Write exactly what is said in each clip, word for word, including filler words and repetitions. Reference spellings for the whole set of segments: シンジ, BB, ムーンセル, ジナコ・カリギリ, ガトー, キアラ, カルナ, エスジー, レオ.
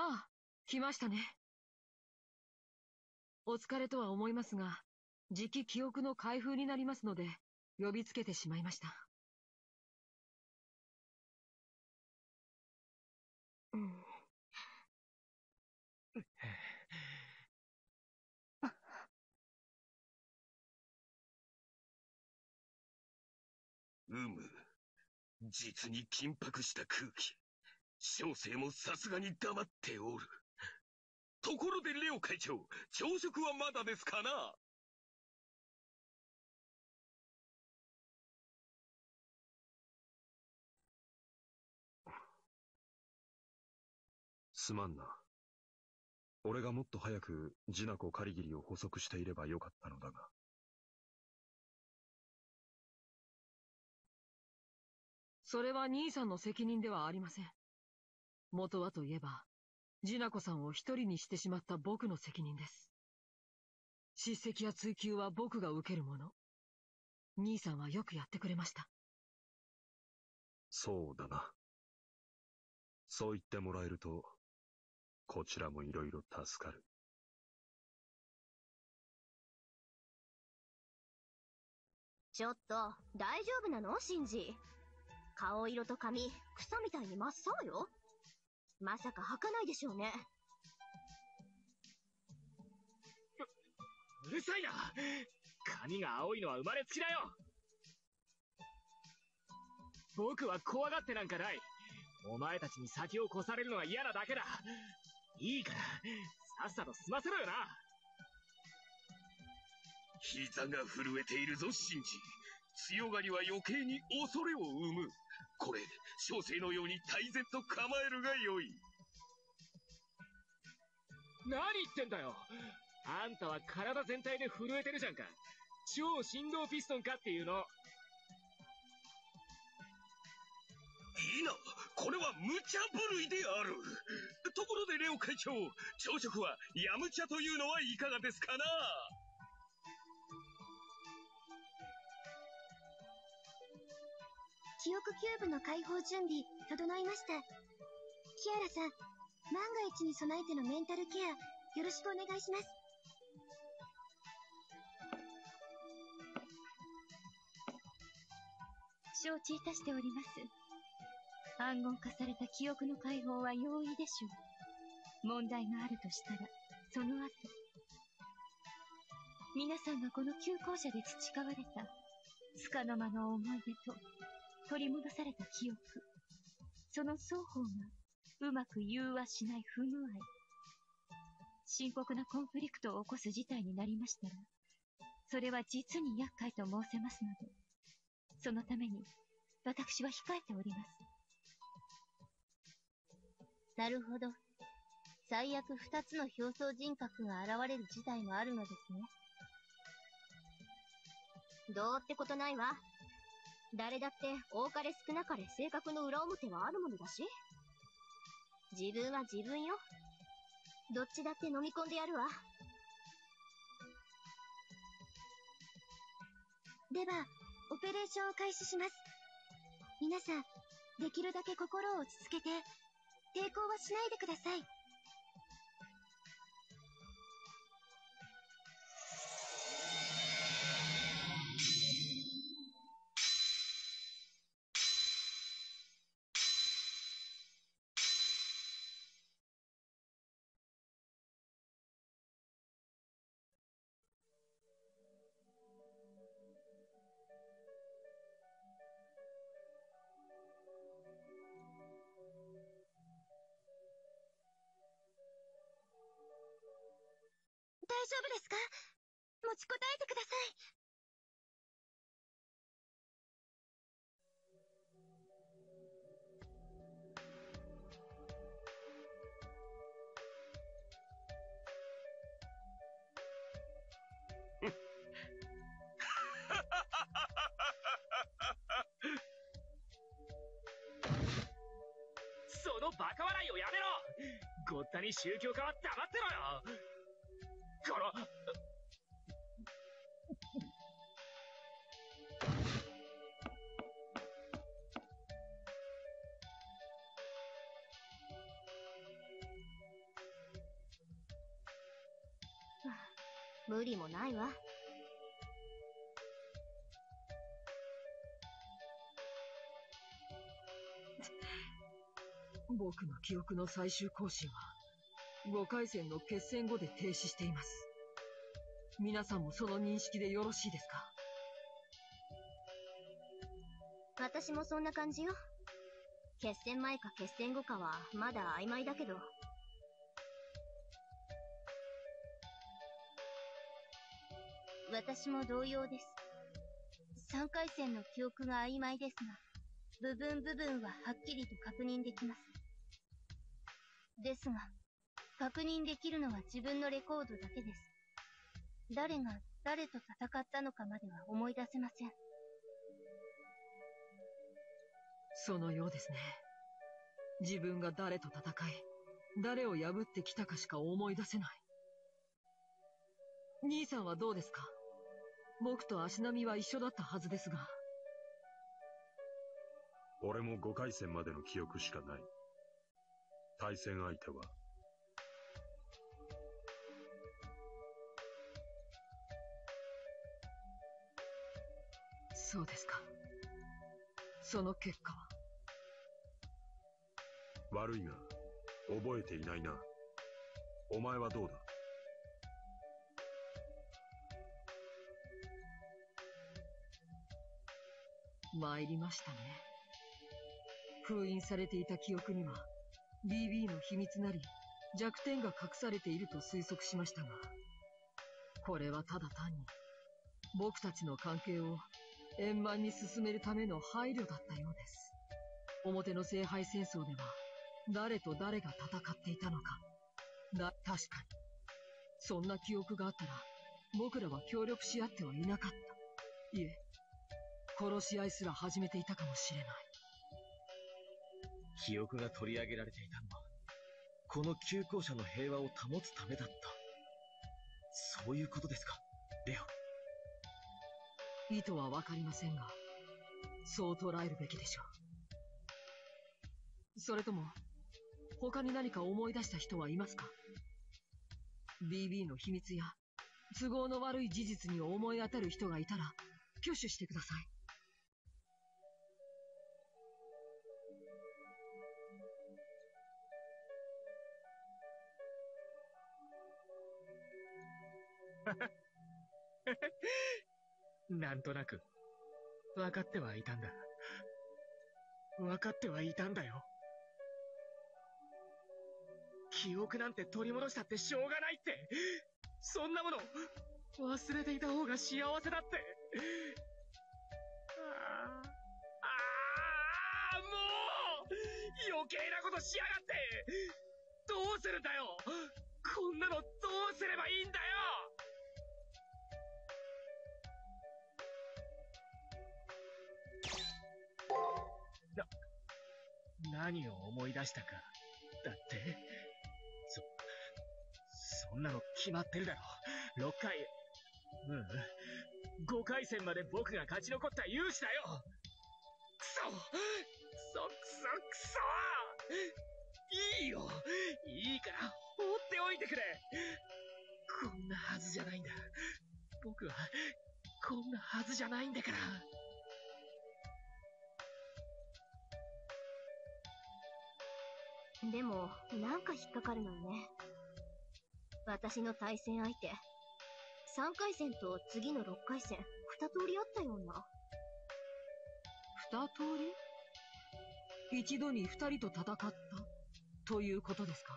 ああ、来ましたね。お疲れとは思いますが、じき記憶の開封になりますので、呼びつけてしまいました。うん。うむ。実に緊迫した空気。小生もさすがに黙っておる。ところでレオ会長、朝食はまだですかな？すまんな。俺がもっと早くジナコ・カリギリを捕捉していればよかったのだが。それは兄さんの責任ではありません。元はといえば、ジナコさんを一人にしてしまった僕の責任です。叱責や追及は僕が受けるもの。兄さんはよくやってくれました。そうだな。そう言ってもらえると、こちらもいろいろ助かる。ちょっと、大丈夫なのシンジ。顔色と髪、草みたいに真っ青よ。まさか吐かないでしょうね。う、うるさいな。髪が青いのは生まれつきだよ。僕は怖がってなんかない。お前たちに先を越されるのは嫌なだけだ。いいから、さっさと済ませろよな。膝が震えているぞ、シンジ。強がりは余計に恐れを生む。これ、小生のように泰然と構えるがよい。何言ってんだよ。あんたは体全体で震えてるじゃんか。超振動ピストンかっていうの。いいな、これは無茶ぶりである。ところでレオ会長、朝食はヤムチャというのはいかがですかな？記憶キューブの解放準備、整いました。キアラさん、万が一に備えてのメンタルケア、よろしくお願いします。承知いたしております。暗号化された記憶の解放は容易でしょう。問題があるとしたら、その後。皆さんがこの旧校舎で培われた、束の間の思い出と、取り戻された記憶。その双方が、うまく融和しない不具合。深刻なコンフリクトを起こす事態になりましたら、それは実に厄介と申せますので、そのために、私は控えております。なるほど。最悪二つの表層人格が現れる事態もあるのですね。どうってことないわ。誰だって多かれ少なかれ性格の裏表はあるものだし。自分は自分よ。どっちだって飲み込んでやるわ。では、オペレーションを開始します。皆さん、できるだけ心を落ち着けて、抵抗はしないでください。大丈夫ですか？持ちこたえてください。そのバカ笑いをやめろ！ごったに宗教家は黙ってろよ！無理もないわ。僕の記憶の最終更新はごかい戦の決戦後で停止しています。皆さんもその認識でよろしいですか？私もそんな感じよ。決戦前か決戦後かはまだ曖昧だけど。私も同様です。さんかい戦の記憶が曖昧ですが、部分部分ははっきりと確認できます。ですが、確認できるのは自分のレコードだけです。誰が誰と戦ったのかまでは思い出せません。そのようですね。自分が誰と戦い、誰を破ってきたかしか思い出せない。兄さんはどうですか？僕と足並みは一緒だったはずですが。俺もごかい戦までの記憶しかない。対戦相手はそうですか。その結果は悪いが覚えていないな。お前はどうだ？参りましたね。封印されていた記憶には ビービー の秘密なり弱点が隠されていると推測しましたが、これはただ単に僕たちの関係を円満に進めるための配慮だったようです。表の聖杯戦争では誰と誰が戦っていたのか、だ確かにそんな記憶があったら僕らは協力し合ってはいなかった。いえ、殺し合いすら始めていたかもしれない。記憶が取り上げられていたのはこの旧校舎の平和を保つためだった。そういうことですか、レオ。意図は分かりませんが、そう捉えるべきでしょう。それとも他に何か思い出した人はいますか？ ビービー の秘密や都合の悪い事実に思い当たる人がいたら挙手してください。なんとなく分かってはいたんだ。分かってはいたんだよ。記憶なんて取り戻したってしょうがないって、そんなもの忘れていた方が幸せだって。あああ、もう余計なことしやがって。どうするんだよ。こんなのどうすればいいんだよ。何を思い出したかだって。そそんなの決まってるだろ。ろっかい、うん、ごかい戦まで僕が勝ち残った勇士だよ。クソクソクソクソ。いいよ、いいから放っておいてくれ。こんなはずじゃないんだ。僕はこんなはずじゃないんだから。でも、なんか引っかかるのよね。私の対戦相手、さんかい戦と次のろっかい戦、二通りあったような。二通り？一度に二人と戦った、ということですか？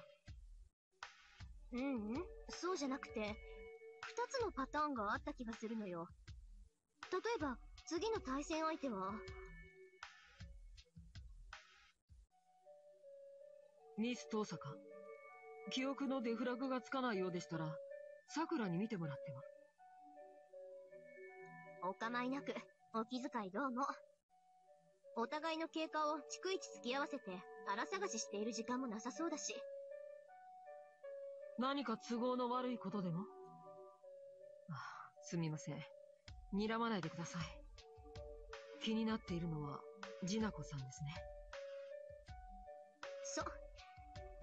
ううん、そうじゃなくて、二つのパターンがあった気がするのよ。例えば、次の対戦相手は、ミス遠坂、記憶のデフラグがつかないようでしたら、さくらに見てもらっては。お構いなく、お気遣いどうも。お互いの経過を逐一突き合わせて、荒探ししている時間もなさそうだし。何か都合の悪いことでも？ああ、すみません。睨まないでください。気になっているのは、ジナコさんですね。そ、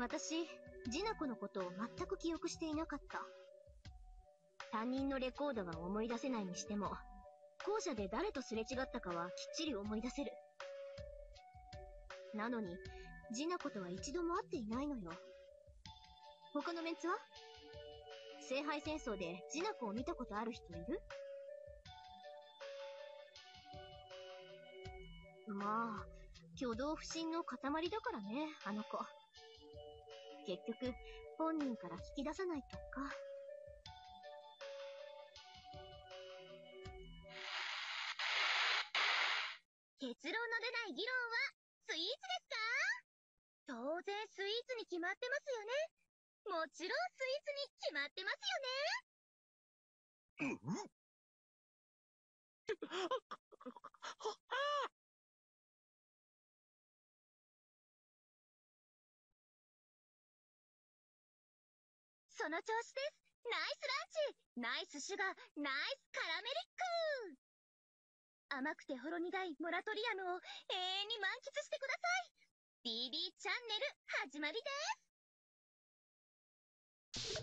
私、ジナコのことを全く記憶していなかった。さんにんのレコードは思い出せないにしても、校舎で誰とすれ違ったかはきっちり思い出せる。なのに、ジナコとは一度も会っていないのよ。他のメンツは？聖杯戦争でジナコを見たことある人いる？まあ、挙動不審の塊だからね、あの子。結局、本人から聞き出さないとか。結論の出ない議論は、スイーツですか？当然スイーツに決まってますよね。もちろんスイーツに決まってますよね。うん。その調子です。ナイスランチ、ナイスシュガー、ナイスカラメリック。甘くてほろ苦いモラトリアムを永遠に満喫してください。ビービー チャンネル始まりです。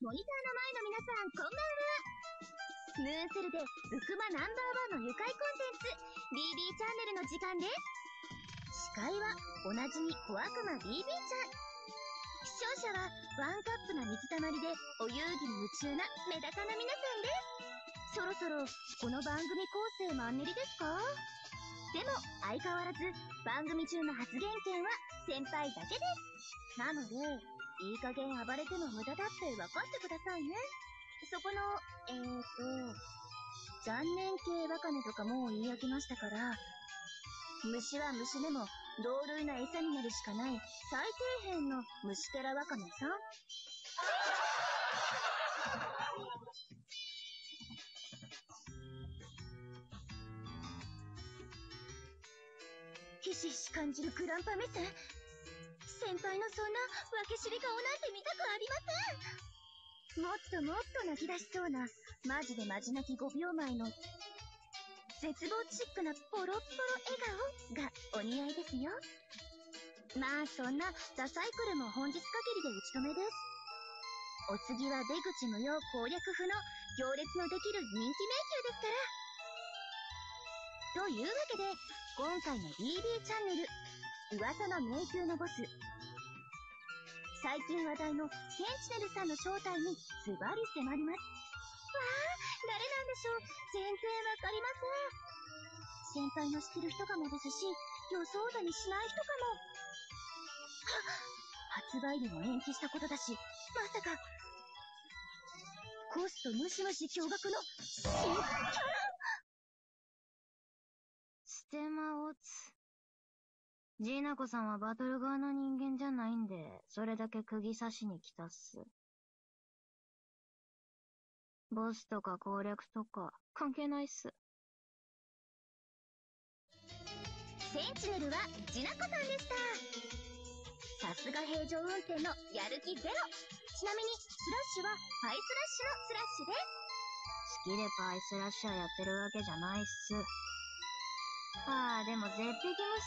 モニターの前の皆さん、こんばんは。ムーンセルで浮くまナンバーワンの愉快コンテンツ ビービー チャンネルの時間です。司会はおなじみ小悪魔 ビービー ちゃん。視聴者はワンカップの水たまりでお遊戯に夢中なメダカな皆さんです。そろそろこの番組構成マンネリですか？でも相変わらず番組中の発言権は先輩だけです。なのでいい加減暴れても無駄だって分かってくださいね。そこの、えーと、残念系ワカメとかもう言い飽きましたから、虫は虫でも同類な餌になるしかない最底辺の虫キャラワカメさん。ひしひし感じるグランパ目線。先輩のそんな分け知り顔なんて見たくありません。もっともっと泣き出しそうな、マジでマジ泣きごびょうまえの、絶望チックなポロッポロ笑顔がお似合いですよ。まあそんな、ザサイクルも本日限りで打ち止めです。お次は出口無用攻略不能、行列のできる人気迷宮ですから。というわけで、今回の ビービー チャンネル、噂の迷宮のボス、最近話題のケンチネルさんの正体にズバリ迫ります。わあ、誰なんでしょう。全然わかりません。先輩の知ってる人かもですし、予想だにしない人かも。は発売日も延期したことだし、まさか、コストムシムシ驚愕の新キャラ。ステマオツ。ジーナコさんはバトル側の人間じゃないんで、それだけ釘刺しに来たっす。ボスとか攻略とか、関係ないっす。センチネルはジーナコさんでした。さすが平常運転のやる気ゼロ。ちなみに、スラッシュはパイスラッシュのスラッシュです。好きでパイスラッシュはやってるわけじゃないっす。ああ、でも絶壁無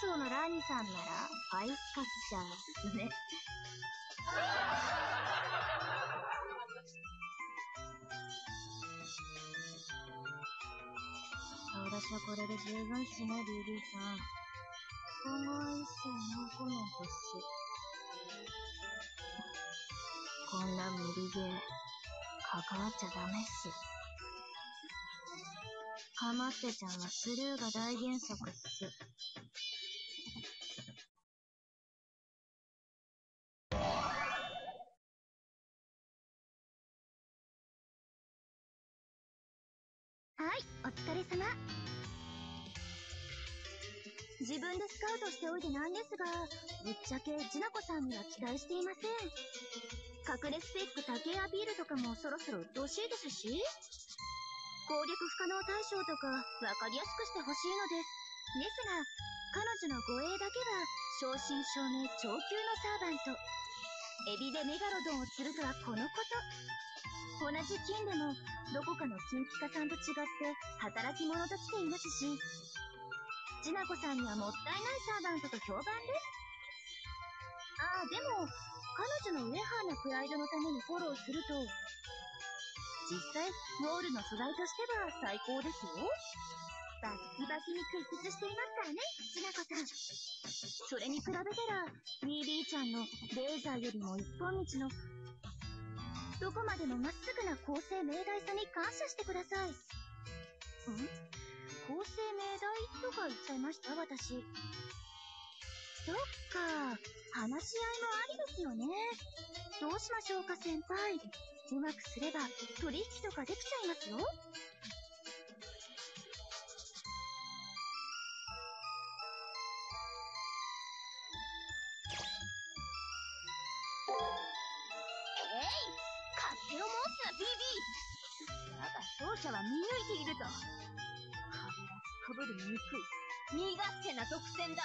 双のラニさんなら、アイスカッチャーですね。私はこれで十分っすね、ビービー さん。今後は一切ノーコメントっす。こんな無理ゲー、関わっちゃダメっす。ハマってちゃんはスルーが大原則っす。はい、お疲れ様。自分でスカウトしておいてなんですが、ぶっちゃけジナコさんには期待していません。隠れスペックだけアピールとかもそろそろうっとうしいですし、攻略不可能対象とか分かりやすくしてほしいのです。ですが、彼女の護衛だけは正真正銘超級のサーバント。エビでメガロドンを釣るとはこのこと。同じ菌でもどこかの金ピカさんと違って働き者と来ていますし、ちなこさんにはもったいないサーバントと評判です。ああ、でも彼女のウエハーなプライドのためにフォローすると、実際ウォールの素材としては最高ですよ。バキバキに屈折していますからね、ちなこさん。それに比べたら、ビービー ちゃんのレーザーよりも一本道の、どこまでもまっすぐな構成明大さに感謝してください。ん？構成明大とか言っちゃいました、私。そっか、話し合いもありですよね。どうしましょうか、先輩。うまくすれば取引とかできちゃいますよ。勝者は見抜いていると。壁は被りにくい身勝手な特選だ。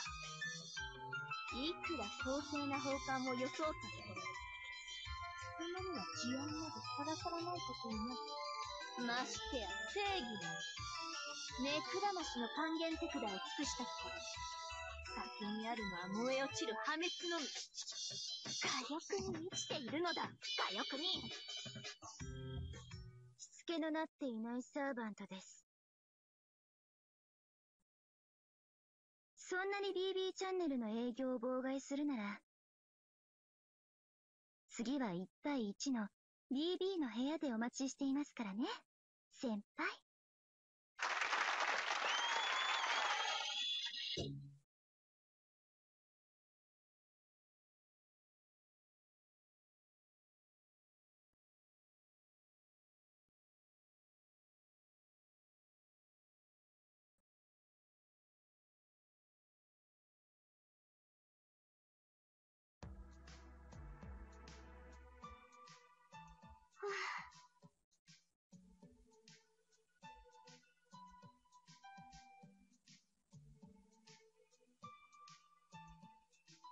いくら公正な奉還を装ったところ、貴様には治安などさらさらないことになる。ましてや正義な目くらましの還元手札を尽くしたところ、先にあるのは燃え落ちる破滅のみ。火薬に満ちているのだ、火薬に。付けのなっていないサーバントです。そんなに ビービー チャンネルの営業を妨害するなら、次はいちたいいちの ビービー の部屋でお待ちしていますからね、先輩。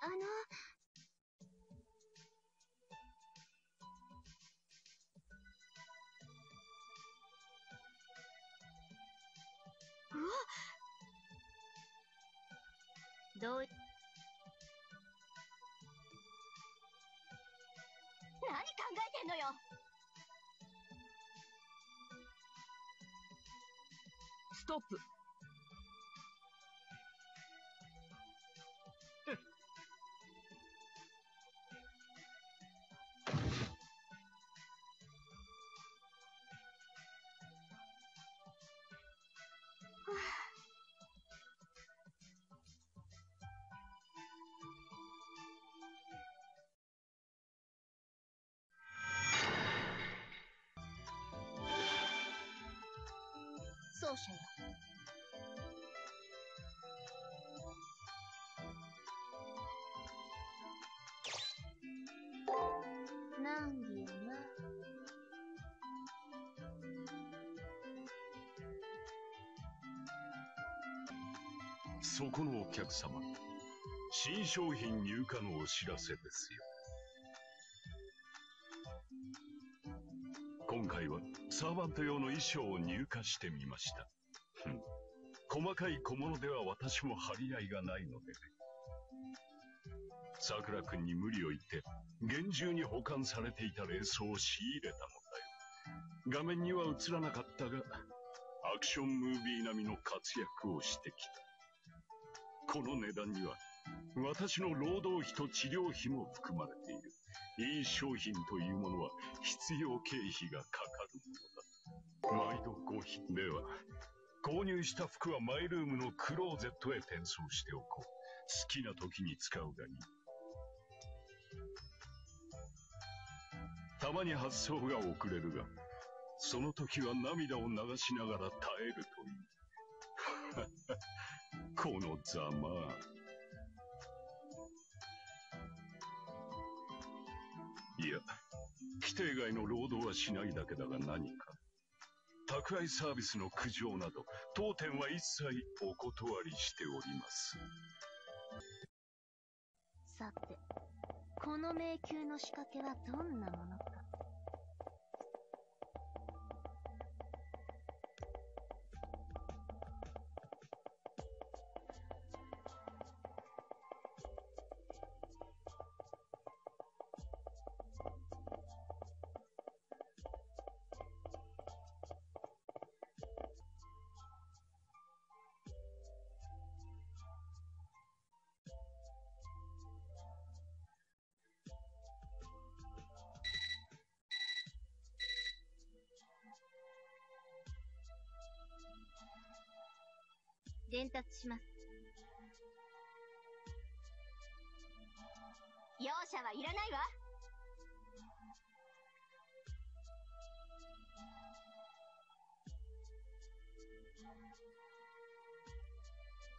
あの、お？どう？何考えてんのよ。ストップ。勝者よ、難儀やな。そこのお客様、新商品入荷のお知らせですよ。今回はサーバント用の衣装を入荷してみました。細かい小物では私も張り合いがないのでね。さくら君に無理を言って厳重に保管されていたレースを仕入れたのだよ。画面には映らなかったが、アクションムービー並みの活躍をしてきた。この値段には私の労働費と治療費も含まれている。いい商品というものは必要経費がかかるものだ。毎度ごひでは、購入した服はマイルームのクローゼットへ転送しておこう。好きな時に使うがいい。たまに発送が遅れるが、その時は涙を流しながら耐えるという。このざま。いや、規定外の労働はしないだけだが何か。宅配サービスの苦情など、当店は一切お断りしております。さて、この迷宮の仕掛けはどんなものか。伝達します。容赦はいらないわ。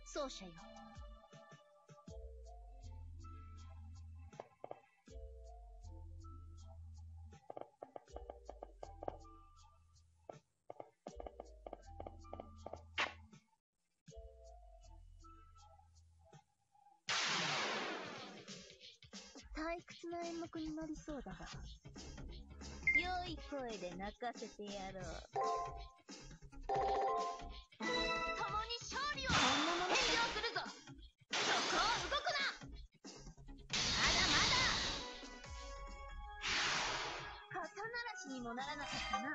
奏者よ、退屈な演目になりそうだが、良い声で泣かせてやろう。共に勝利を占領するぞ。そこを動くな。まだまだ。肩慣らしにもならなかったな。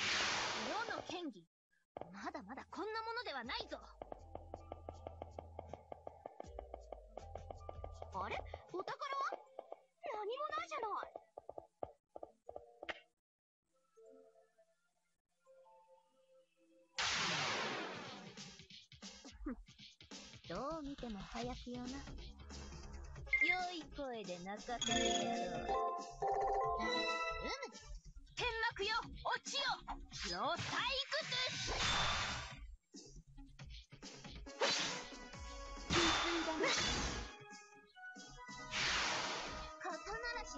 世の剣技、まだまだこんなものではないぞ。あれ、お宝は？何もないじゃない。どう見ても早くよな。良い声で泣かせるやろう。うむ、天幕よ、落ちよ、ロサイクトゥス。無水だな。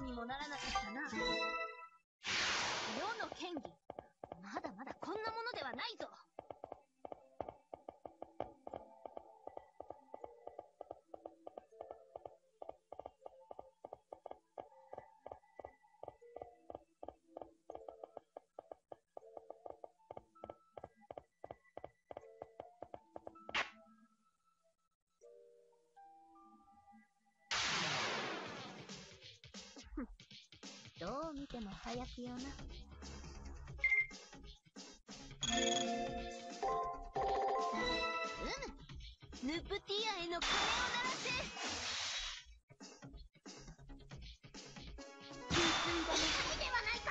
にもならなかったな。世の剣技、まだまだこんなものではないぞ。どう見ても早くよな。うむ、ヌプティアへの鐘を鳴らせ。給水がないではないか。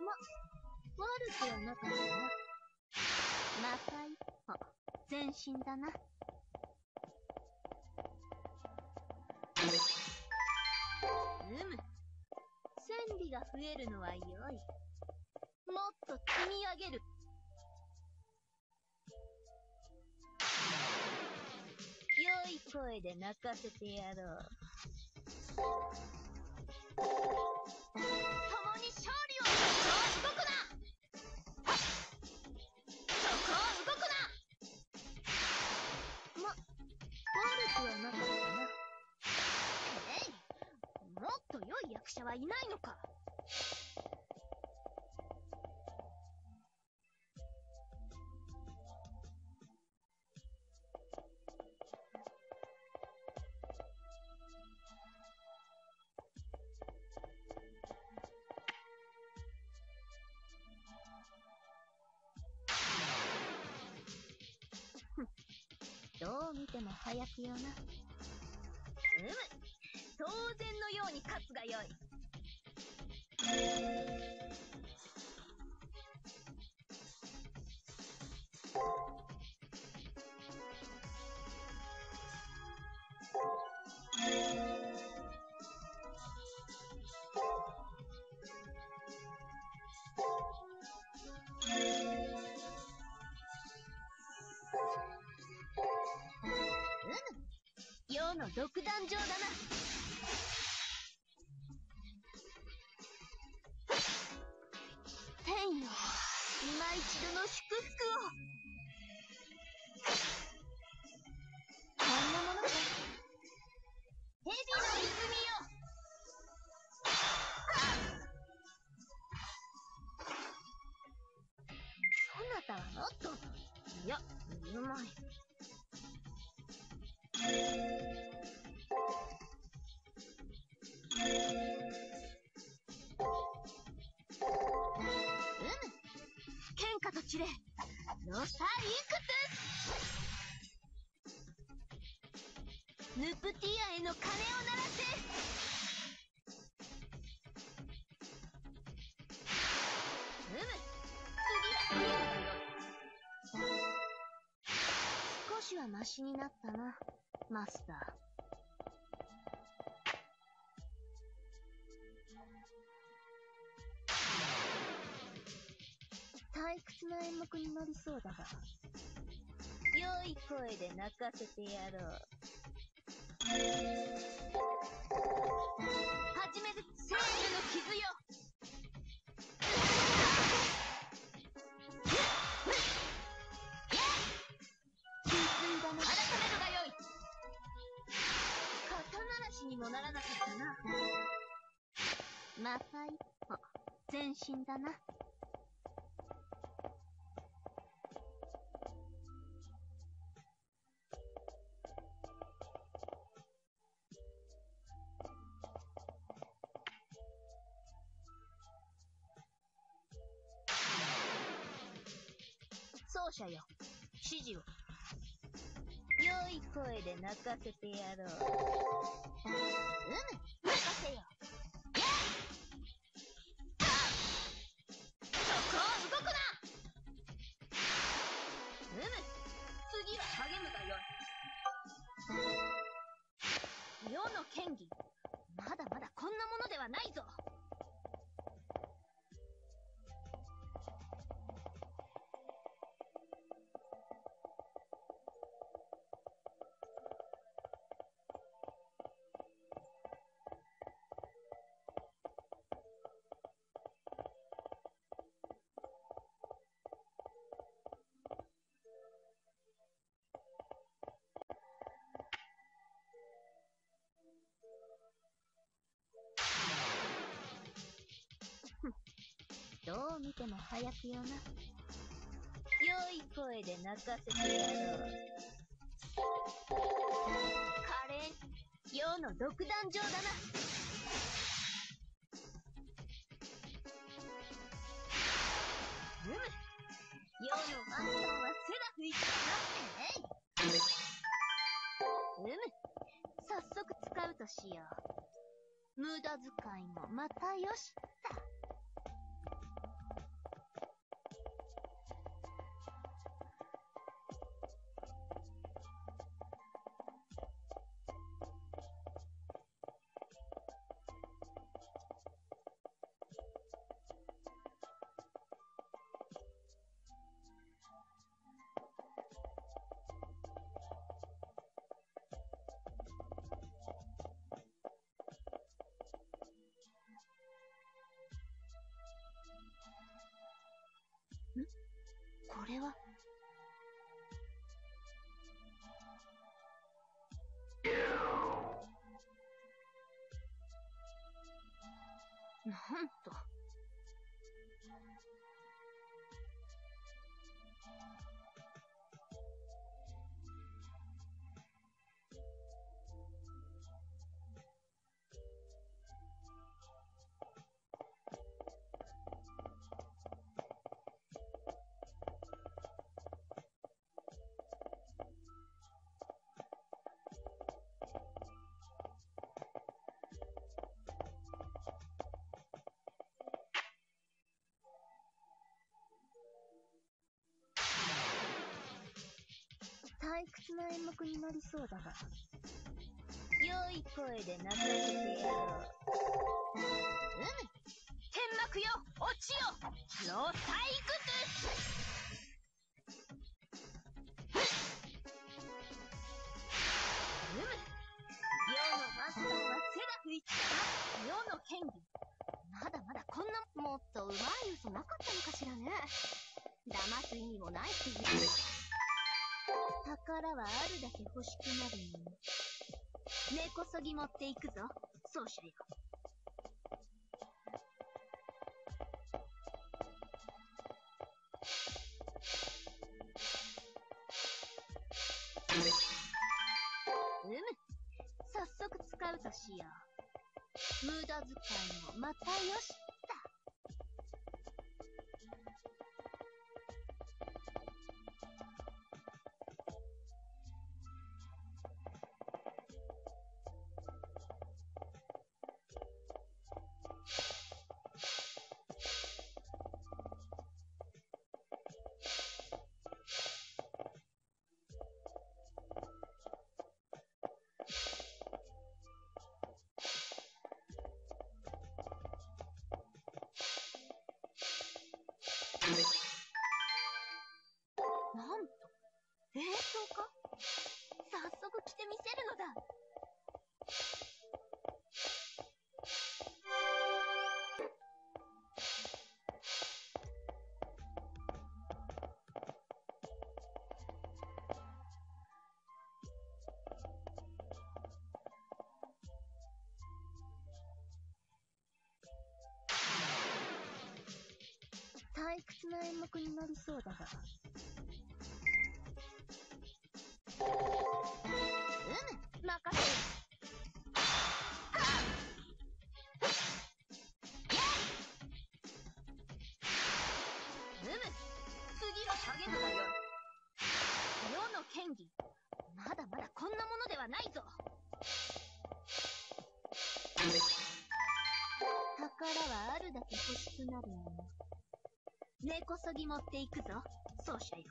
ま、悪くはなかったな。また一歩前進だな。うむ、戦利が増えるのは良い。もっと積み上げる。良い声で泣かせてやろう。共に勝利を。そこを動くな。そこを動くな。ま、悪くはなかったな。もっと良い役者はいないのか。どう見ても早くよな。うむ、当然のように勝つがよい。うむ、世の独壇場だな。今一度の祝福を。の泉よ。そなたはもっと、いや、うまい。うむ、天下と散れ、ノスタリックトゥヌプティアへの鐘を鳴らせ。少しはマシになったな、マスター。退屈な演目になりそうだが、良い声で泣かせてやろう。はじめず聖女の傷よ。ならなかったな。また一歩前進だな。奏者よ、指示を。良い声で泣かせてやろう。うむ、泣かせよ。そこを動くな。うむ、次は励むがよい。世の剣技、まだまだこんなものではないぞ。どう見ても早くよな。良い声で泣かせてやろう。華麗、世の独壇場だな。うむ、世のマスターはセラフ一体なってね。うむ、早速使うとしよう。無駄遣いもまたよし。これはなんと、退屈な演目になりそうだが、良い声で泣かせてやろう。うん、天幕よ、落ちよ、ノーサイクトゥ。うむ、世のマスターはセラフ一体な。世の剣技、まだまだこんな。もっとうまい嘘なかったのかしらね。騙す意味もないって言う。宝はあるだけ欲しくなるのに、根こそぎ持っていくぞ、そうしゃよ。うむ、早速使うとしよう。無駄遣いもまたよし。冷凍か？早速着てみせるのだ。退屈な演目になりそうだが。まだまだこんなものではないぞ。宝はあるだけ欲しくなるもの。根こそぎ持っていくぞ、そうしゃよ。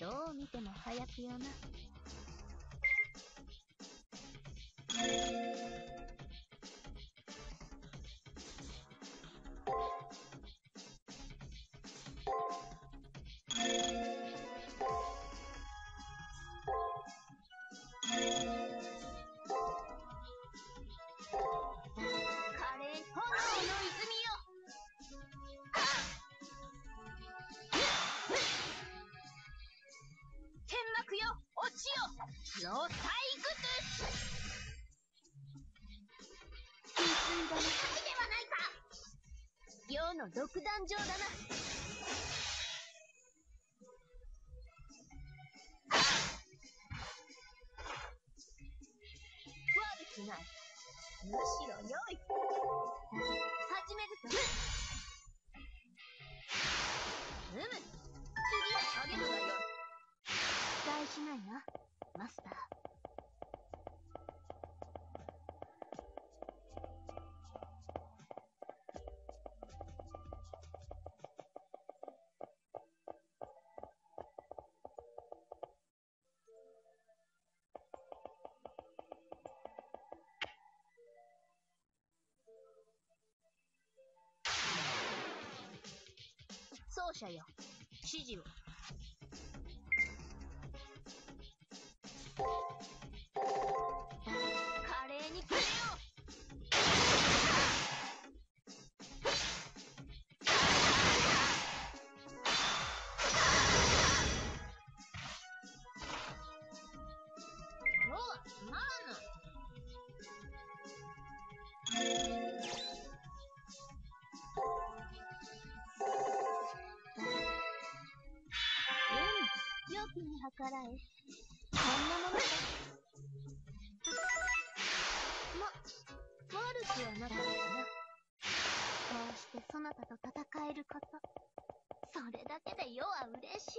どう見ても早くよな。ノータイグトゥース。ではないか。世の独壇場だな。悪くない。むしろ良い。始めるぞ。うむ。次は下げるがよ。期待しないな。マスター、奏者よ、指示を。計らえ、こんなものだ。ま、悪くはなかったな。こうしてそなたと戦えること、それだけで世は嬉しい。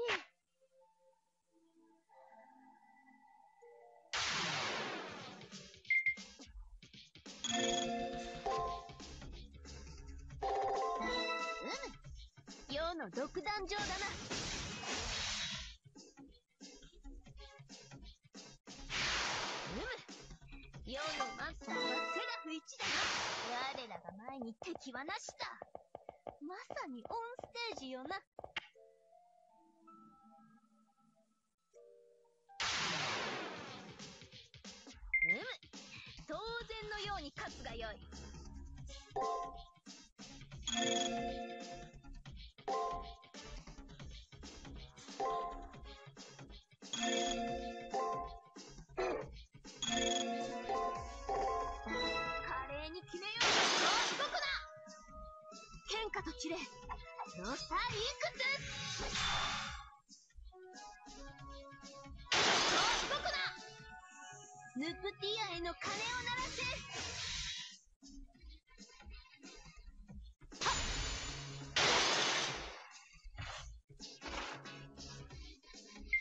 ただの独壇場だな。世のマスターはセラフ一だな。我らが前に敵はなしだ。まさにオンステージよな。うむ、当然のように勝つがよい。と切れ、ロサいくつ？どこだ？ヌプティアへの鐘を鳴らせ。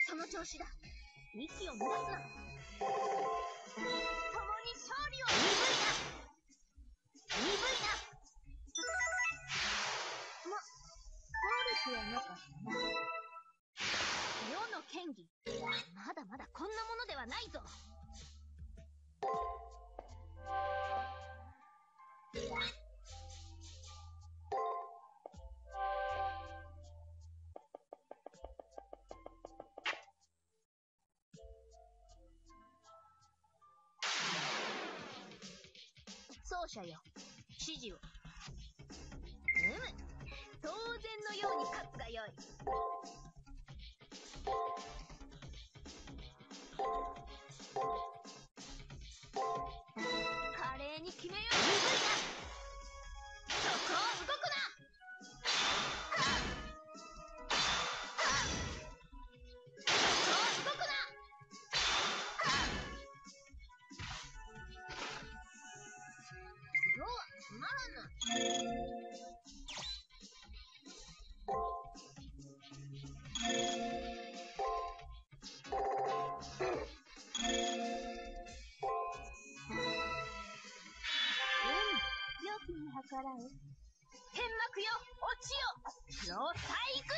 その調子だ。息を乱すな。共に勝利を。鈍いな。鈍いな。世の権威、まだまだこんなものではないぞ。奏者よ、指示を。うむ、当然のように勝つがよい。華麗に決めよう。そこを動くな。はっはっそこを動くな。はっそうはつまらぬ。天幕よ、落ちよ、ローサイク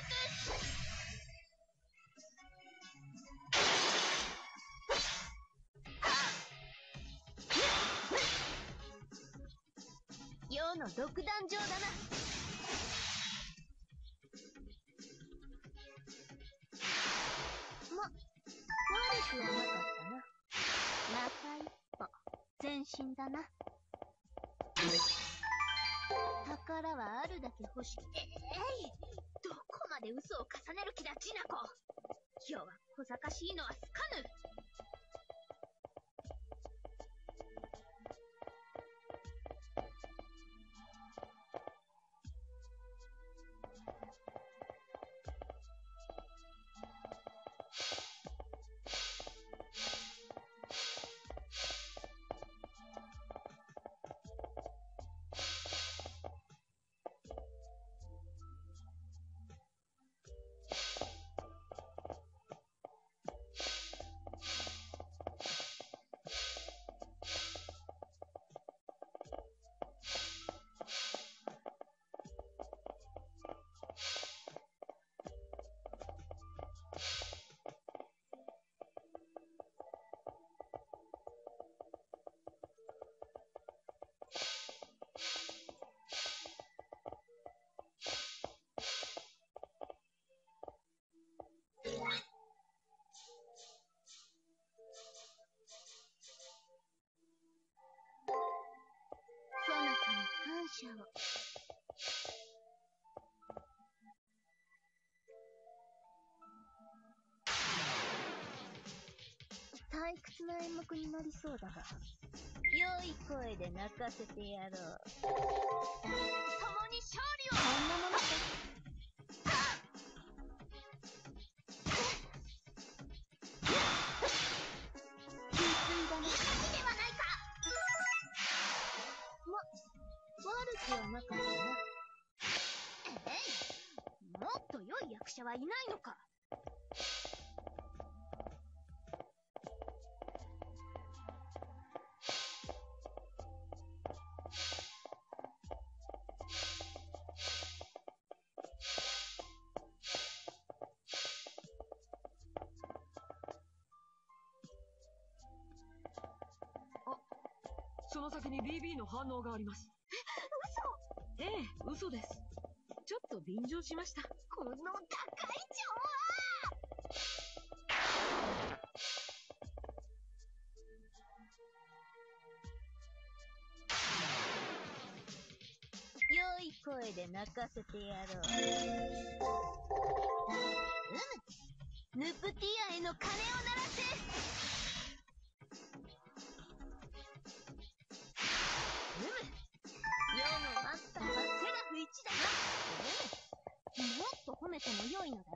ス。世の独壇場だな。ま、悪くはなかったな。また一歩前進だな。宝はあるだけ欲しい。えい、どこまで嘘を重ねる気だ、ジナコ。今日は小賢しいのは好かぬ。感謝を。退屈な演目になりそうだが、良い声で泣かせてやろう。共に勝利を。こんなものか。ええ、もっと良い役者はいないのか。の先に ビービー の反応があります。え、嘘？ええ、嘘です。ちょっと便乗しました。この高い情は良い声で泣かせてやろう。うむ、ヌプティアへの鐘を鳴らせ。うむ、世のマスターはセラフ一だな。うむ、もっと褒めても良いのだぞ。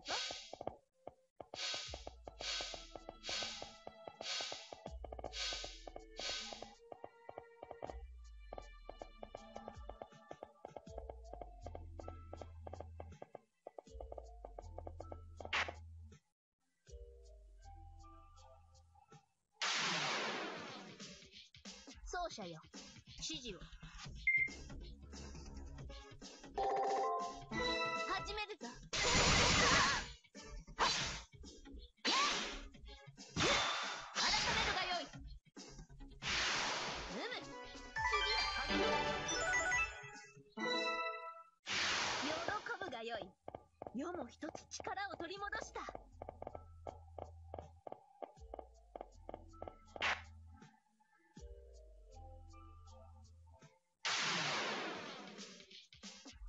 奏者よ、指示を始めるぞ。改めるがよい。うむ、次は影。喜ぶがよい。世も一つ力を取り戻した。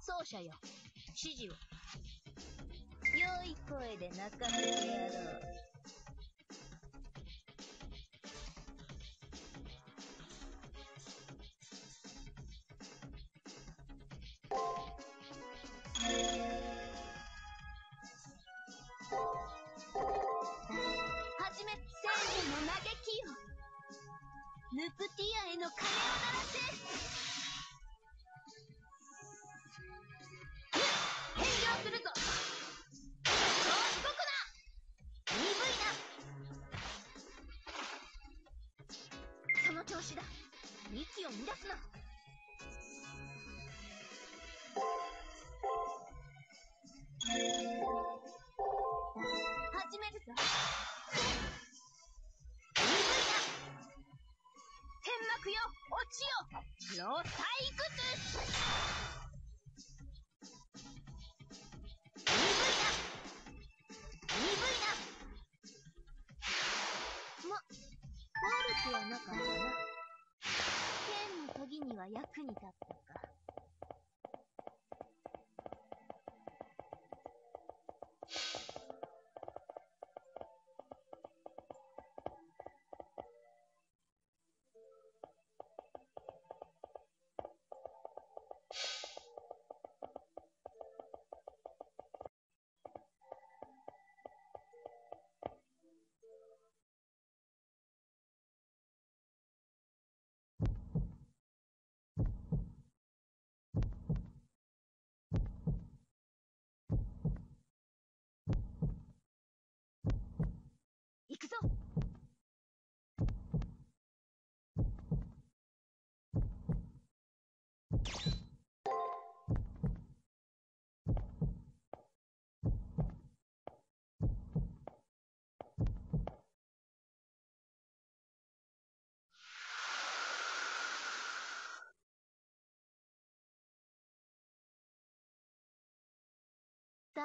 奏者よ、指示を。良い声で泣かせてやろう。はじめ、正義の嘆きよ。ヌプティアへの鐘を鳴らせ。息を乱すな。始めるぞ。鈍いな。天幕よ、落ちよ、ローサイクス。鈍いな。鈍いな。ま、悪くはなかったな。時には役に立ったか。期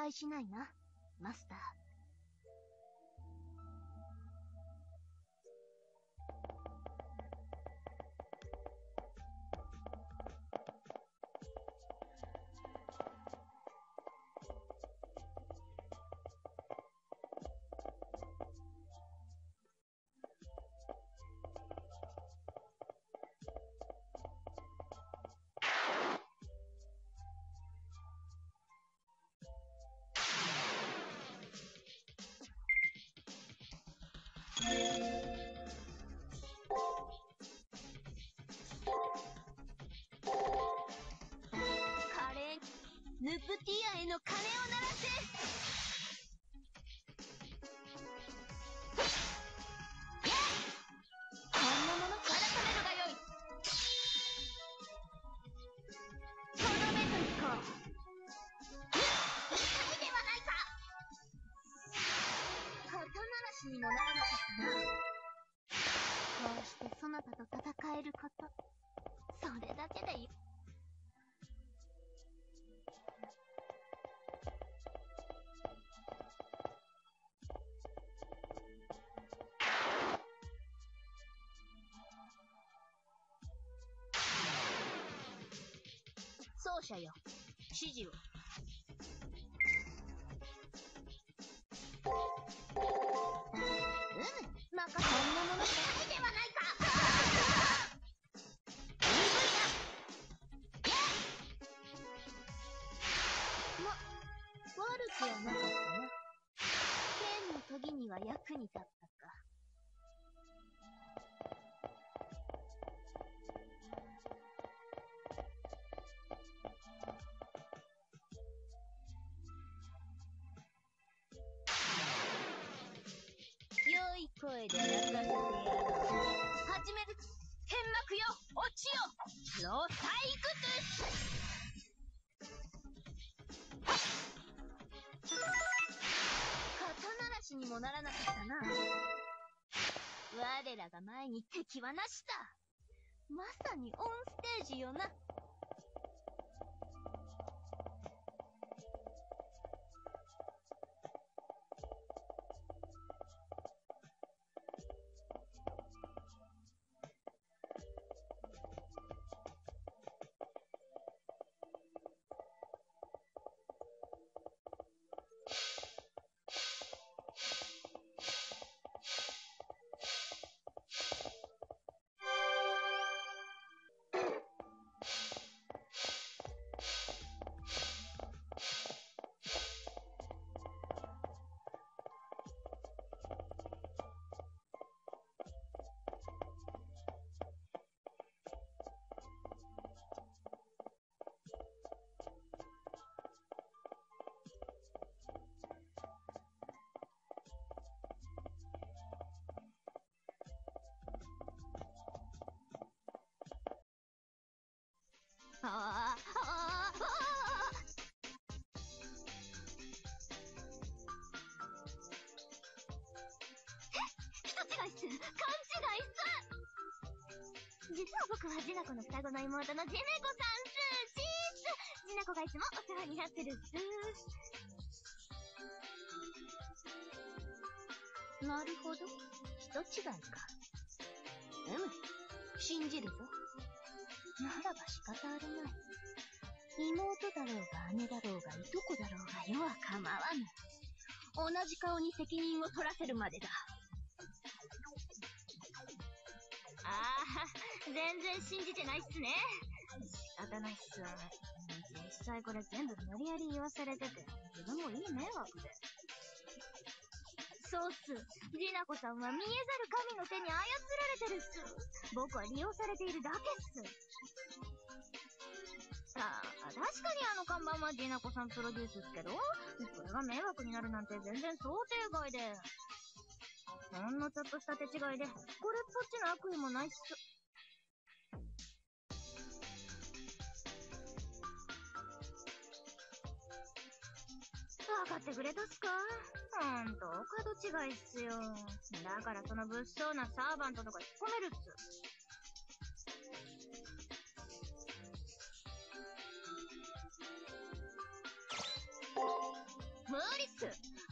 待しないな、マスター。ヌプティアへの鐘を鳴らせ。こんなものから食べるがよい。とどめといこう。うっ、痛いではないか。肩慣らしにもならなかったな。こうしてそなたと戦えること。それだけでいい。奏者よ、指示を。うん、まかそんなものじゃないではないか。悪くはなかったな。剣の研ぎには役に立ったか。良い声で泣かせてやる。始める。剣幕よ、落ちよ、ローサイクトゥ。にもならなかったな。我らが前に敵はなしだ。まさにオンステージよな。ああああえっ、人違いっす、勘違いっす。実は僕はジナコの双子の妹のジェネコさんっす。ジーッス、ジナコがいつもお世話になってるっす。なるほど、人違いか。うむ、信じるぞ。ならば仕方あるまい。妹だろうが姉だろうがいとこだろうが世は構わぬ。同じ顔に責任を取らせるまでだ。ああ、全然信じてないっすね。仕方ないっすわ。実際これ全部無理やり言わされてて、自分もいい迷惑で。そうっす。りなこさんは見えざる神の手に操られてるっす。僕は利用されているだけっす。ああ、確かにあの看板はジーナコさんプロデュースっすけど、それが迷惑になるなんて全然想定外で。ほんのちょっとした手違いで、これっぽっちの悪意もないっす。分かってくれたっすか？ほんと、お門違いっすよ。だからその物騒なサーバントとか引っ込めるっす。無理っす。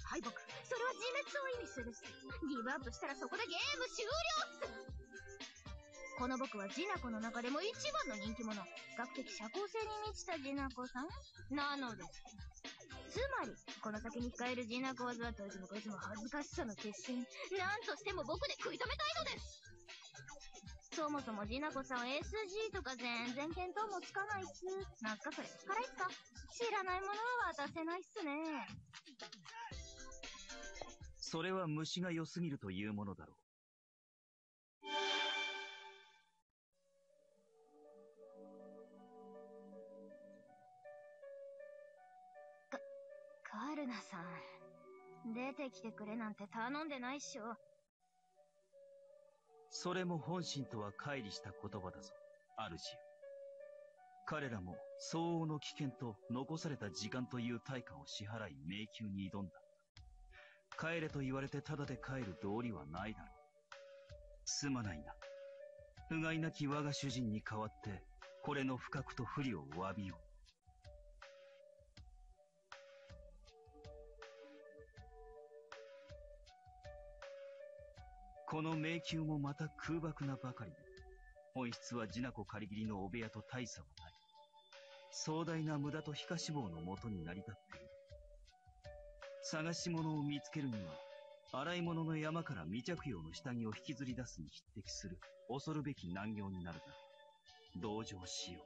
敗北、それは自滅を意味するっす。ギブアップしたらそこでゲーム終了っす。この僕はジナコの中でも一番の人気者。比較的社交性に満ちたジナコさんなのです。つまりこの先に控えるジナコ技はどいつもこいつも恥ずかしさの決心。なんとしても僕で食い止めたいのです。そもそもジナコさんは エスジー とか全然見当もつかないっす。なんかそれからいっか。知らないものは渡せないっすね。それは虫が良すぎるというものだろう。か、カルナさん。出てきてくれなんて頼んでないっしょ。それも本心とは乖離した言葉だぞ、主よ。彼らも相応の危険と残された時間という対価を支払い迷宮に挑んだ。帰れと言われてただで帰る道理はないだろう。すまないな。不甲斐なき我が主人に代わってこれの不覚と不利を詫びよう。この迷宮もまた空爆なばかりで、本質はジナコ仮切りの汚部屋と大差はない。壮大な無駄と皮下脂肪のもとに成り立っている。探し物を見つけるには、洗い物の山から未着用の下着を引きずり出すに匹敵する恐るべき難行になるだろう。同情しよう。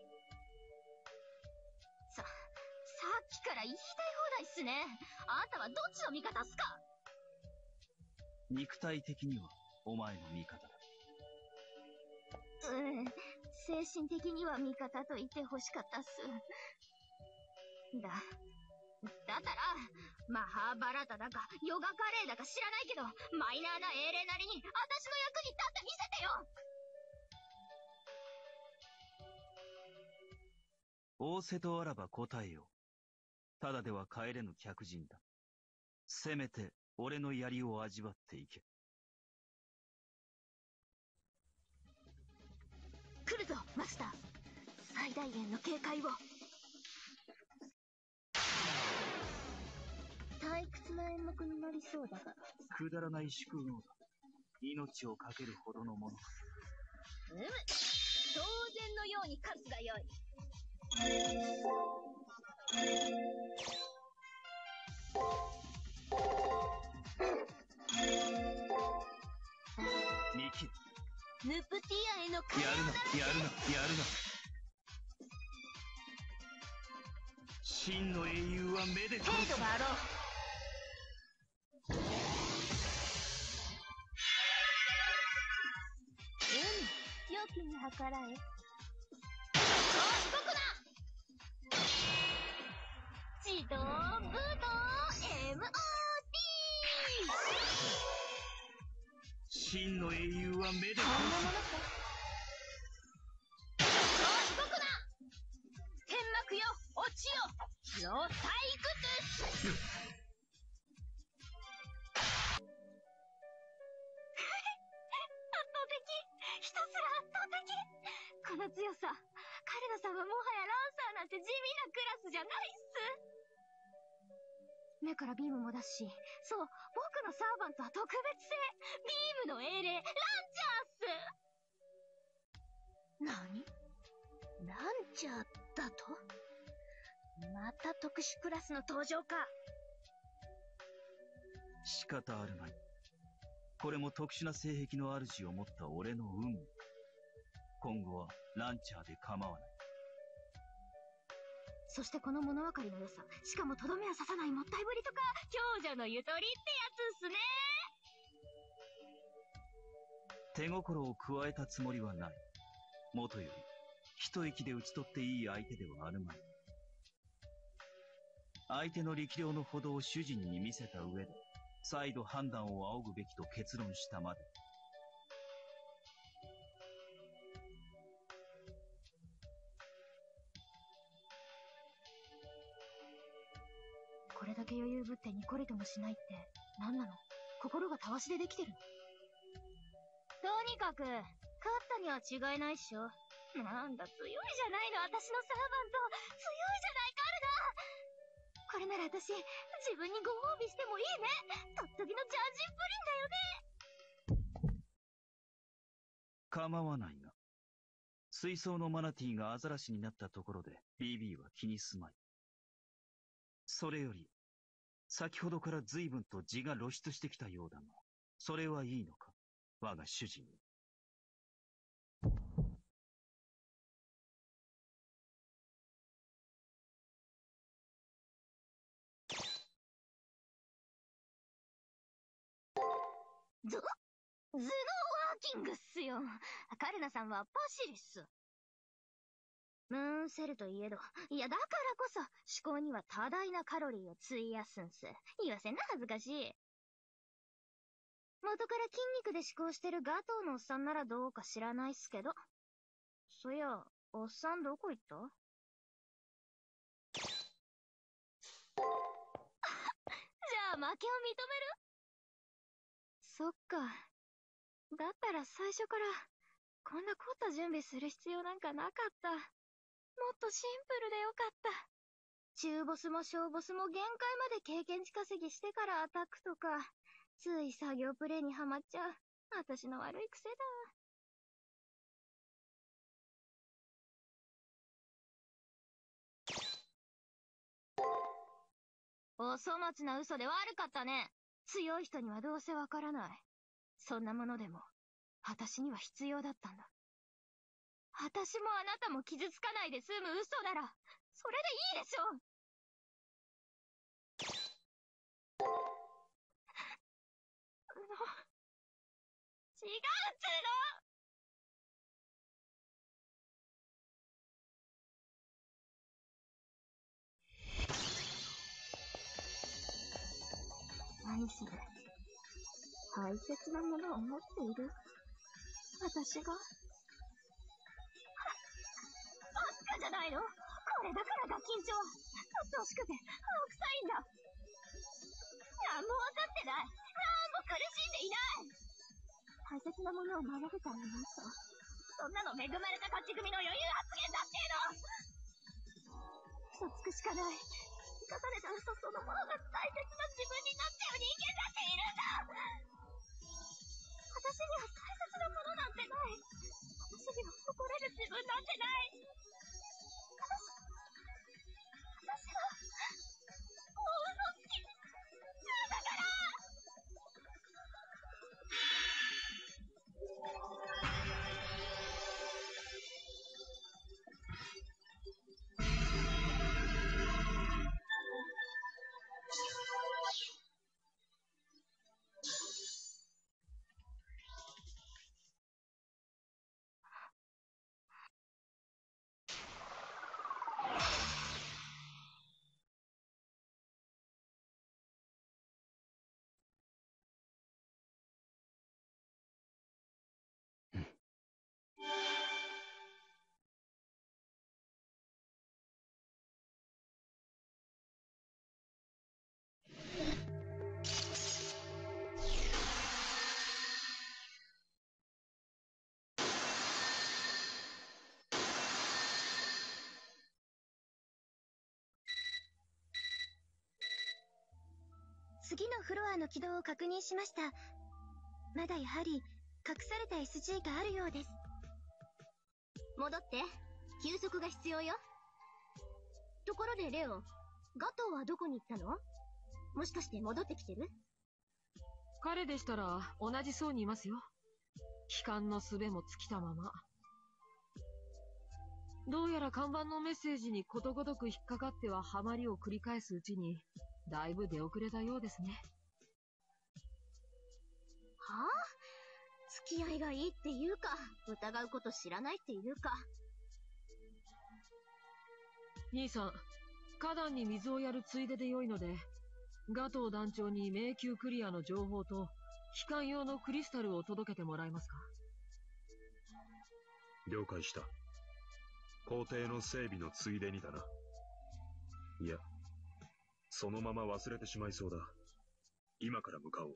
さ、さっきから言いたい放題っすね。あんたはどっちの味方っすか？肉体的にはお前の味方だ。うん、精神的には味方と言って欲しかったっす。だ、だったら、マハーバラタだか、ヨガカレーだか知らないけど、マイナーな英霊なりに、私の役に立って見せてよ！仰せとあらば答えよ。ただでは帰れぬ客人だ。せめて、俺の槍を味わっていけ。来るぞマスター。最大限の警戒を。退屈な演目になりそうだが。くだらない宿業だ。命を懸けるほどのもの。うむ、当然のように勝つがよい。ミキヌプティアへのやるな、やるな、やるな。真の英雄は目で。程度があろう。うん、良きに計らえ。そう、動くな。自動武道 エムオーティー。真の英雄は目で。こんなものか。おい、動くな。天幕よ、落ちよ。の退屈。圧倒的。ひたすら圧倒的。この強さ、カルナさんはもはやランサーなんて地味なクラスじゃないっす。目からビームも出すし、そう、僕のサーバントは特別性、ビームの英霊、ランチャーっす。何？ランチャーだと？また特殊クラスの登場か。仕方あるまい。これも特殊な性癖の主を持った俺の運命。今後はランチャーで構わない。そしてこの物分かりの良さ、しかもとどめは刺さないもったいぶりとか、強女のゆとりってやつっすね。手心を加えたつもりはない。もとより一息で打ち取っていい相手ではあるまい。相手の力量のほどを主人に見せた上で、再度判断を仰ぐべきと結論したまで。これだけ余裕ぶってニコリともしないって何なの？心がたわしでできてるの？とにかく勝ったには違いないっしょ。なんだ強いじゃないの、私のサーバント。強いじゃないカルナ。これなら私、自分にご褒美してもいいね。とっとぎのジャージンプリンだよね。構わないが、水槽のマナティーがアザラシになったところで ビービー は気にすまい。それより先ほどから随分と字が露出してきたようだが、それはいいのか、我が主人。ず、頭脳ワーキングっすよ。カルナさんはパシリっす。ムーンセルといえど、いやだからこそ、思考には多大なカロリーを費やすんす。言わせんな恥ずかしい。元から筋肉で思考してるガトーのおっさんならどうか知らないっすけど。そりゃ、おっさんどこ行った？じゃあ負けを認める？そっか。だったら最初から、こんな凝った準備する必要なんかなかった。もっとシンプルでよかった。中ボスも小ボスも限界まで経験値稼ぎしてからアタックとか、つい作業プレイにはまっちゃう。私の悪い癖だ。お粗末な嘘で悪かったね。強い人にはどうせわからない。そんなものでも、私には必要だったんだ。私もあなたも傷つかないで済む嘘なら、それでいいでしょう。うの、違うっつうの！何それ。大切なものを持っている私が。あ、バカじゃないの？これだからが緊張。うっとうしくて青臭いんだ。何も分かってない。何も苦しんでいない。大切なものを守られたあなた、そんなの恵まれた勝ち組の余裕発言だっていうの。嘘つくしかない。生かされた嘘そのものが大切な自分になっちゃう人間だっているんだ。私には大切なものなんてない。私には誇れる自分なんてない。私私はもう嘘つきだから。次のフロアの軌道を確認しました。まだやはり隠された エスジー があるようです。戻って、休息が必要よ。ところでレオ、ガトーはどこに行ったの？もしかして戻ってきてる？彼でしたら同じ層にいますよ。帰還の術も尽きたまま。どうやら看板のメッセージにことごとく引っかかってはハマりを繰り返すうちに、だいぶ出遅れたようですね。はあ？付き合いがいいっていうか、疑うこと知らないっていうか。兄さん、花壇に水をやるついでで良いので、ガトー団長に迷宮クリアの情報と、帰還用のクリスタルを届けてもらえますか？了解した。校庭の整備のついでにだな。いや。そのまま忘れてしまいそうだ。今から向かおう。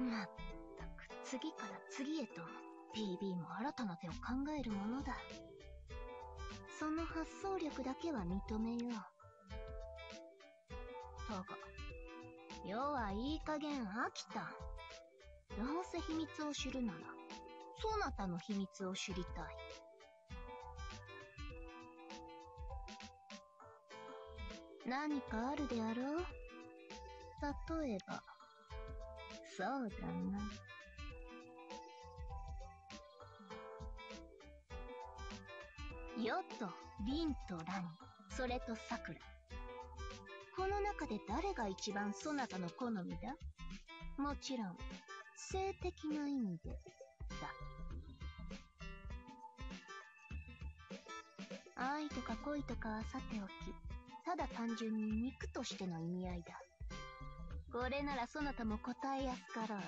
まったく次から次へと ビービー も新たな手を考えるものだ。その発想力だけは認めよう。だが要はいい加減飽きた。どうせ秘密を知るなら、そなたの秘密を知りたい。何かあるであろう？例えば、そうだな。よと、りんとらに、それとさくら。この中で誰が一番そなたの好みだ？もちろん、性的な意味で、だ。愛とか恋とかはさておき、ただ単純に肉としての意味合いだ。これならそなたも答えやすかろう。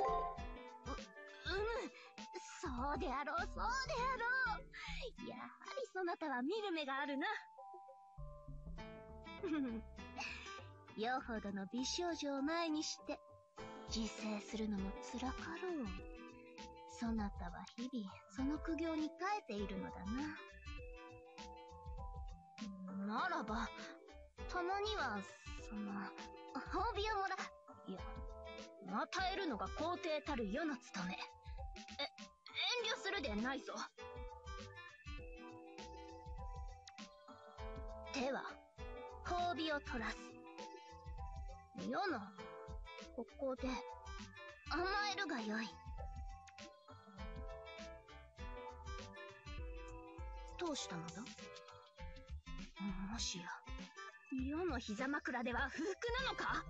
う、うむ、そうであろう、そうであろう。やはりそなたは見る目があるな。よほどの美少女を前にして自制するのもつらかろう。そなたは日々その苦行に耐えているのだな。ならばたまにはその褒美をもらいや与えるのが皇帝たる世の務め。え遠慮するでないぞ。では褒美を取らす。世のここで甘えるがよい。どうしたのだ。もしや世の膝枕では不服なのか。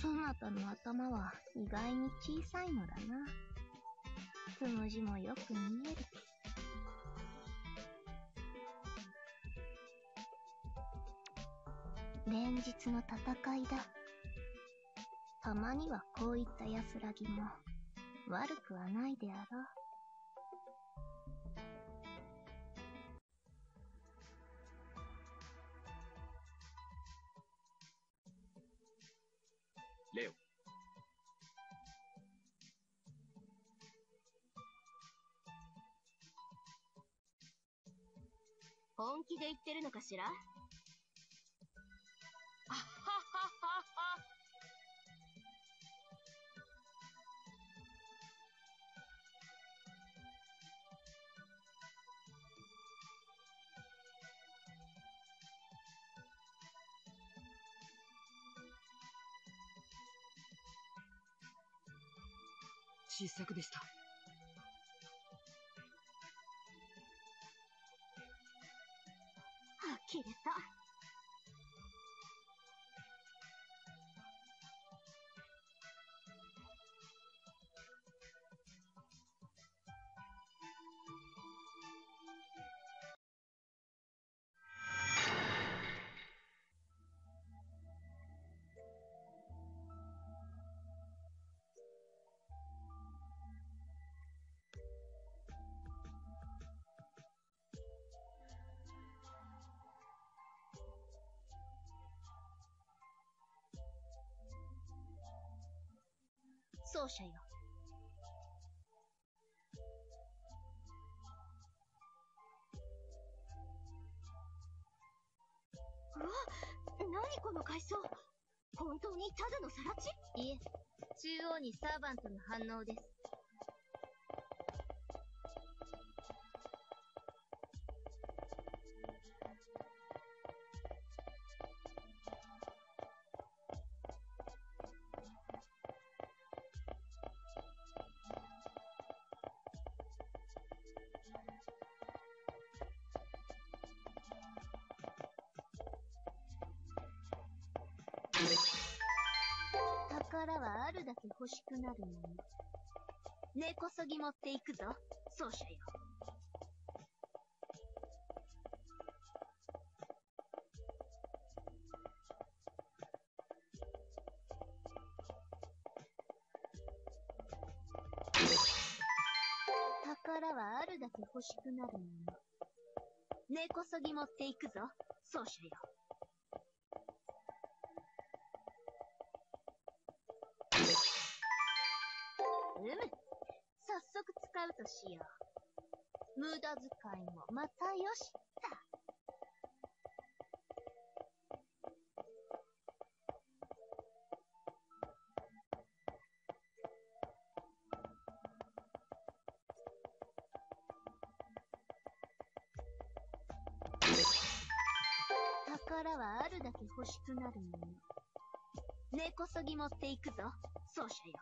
そなたの頭は意外に小さいのだな。つむじもよく見える。連日の戦いだ。たまにはこういった安らぎも悪くはないであろう。レオ。本気で言ってるのかしら。失策でした。呆れた。奏者よ、あ、何この階層。本当にただのさらち。いえ、中央にサーバントの反応です。力はあるだけ欲しくなるのに。根こそぎ持っていくぞ、奏者よ。宝はあるだけ欲しくなるのに。根こそぎ持っていくぞ、奏者よ。うむ、早速使うとしよう。無駄遣いもまたよしだ。宝はあるだけ欲しくなるのに。根こそぎ持っていくぞ、奏者よ。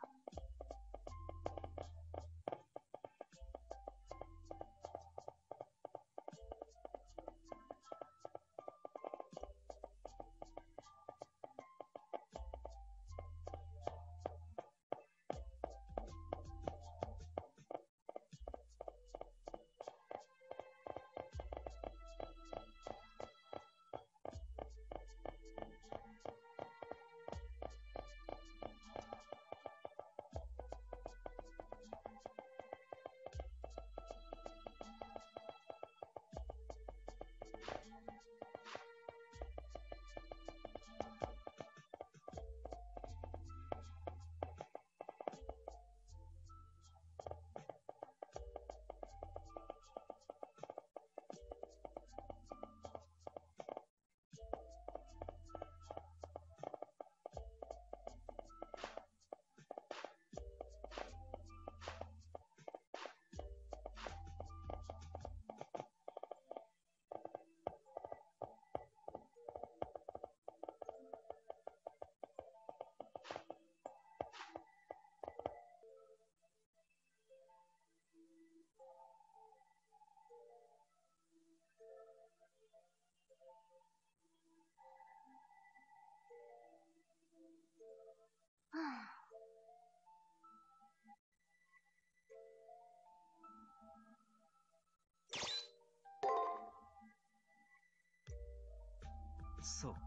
そうか、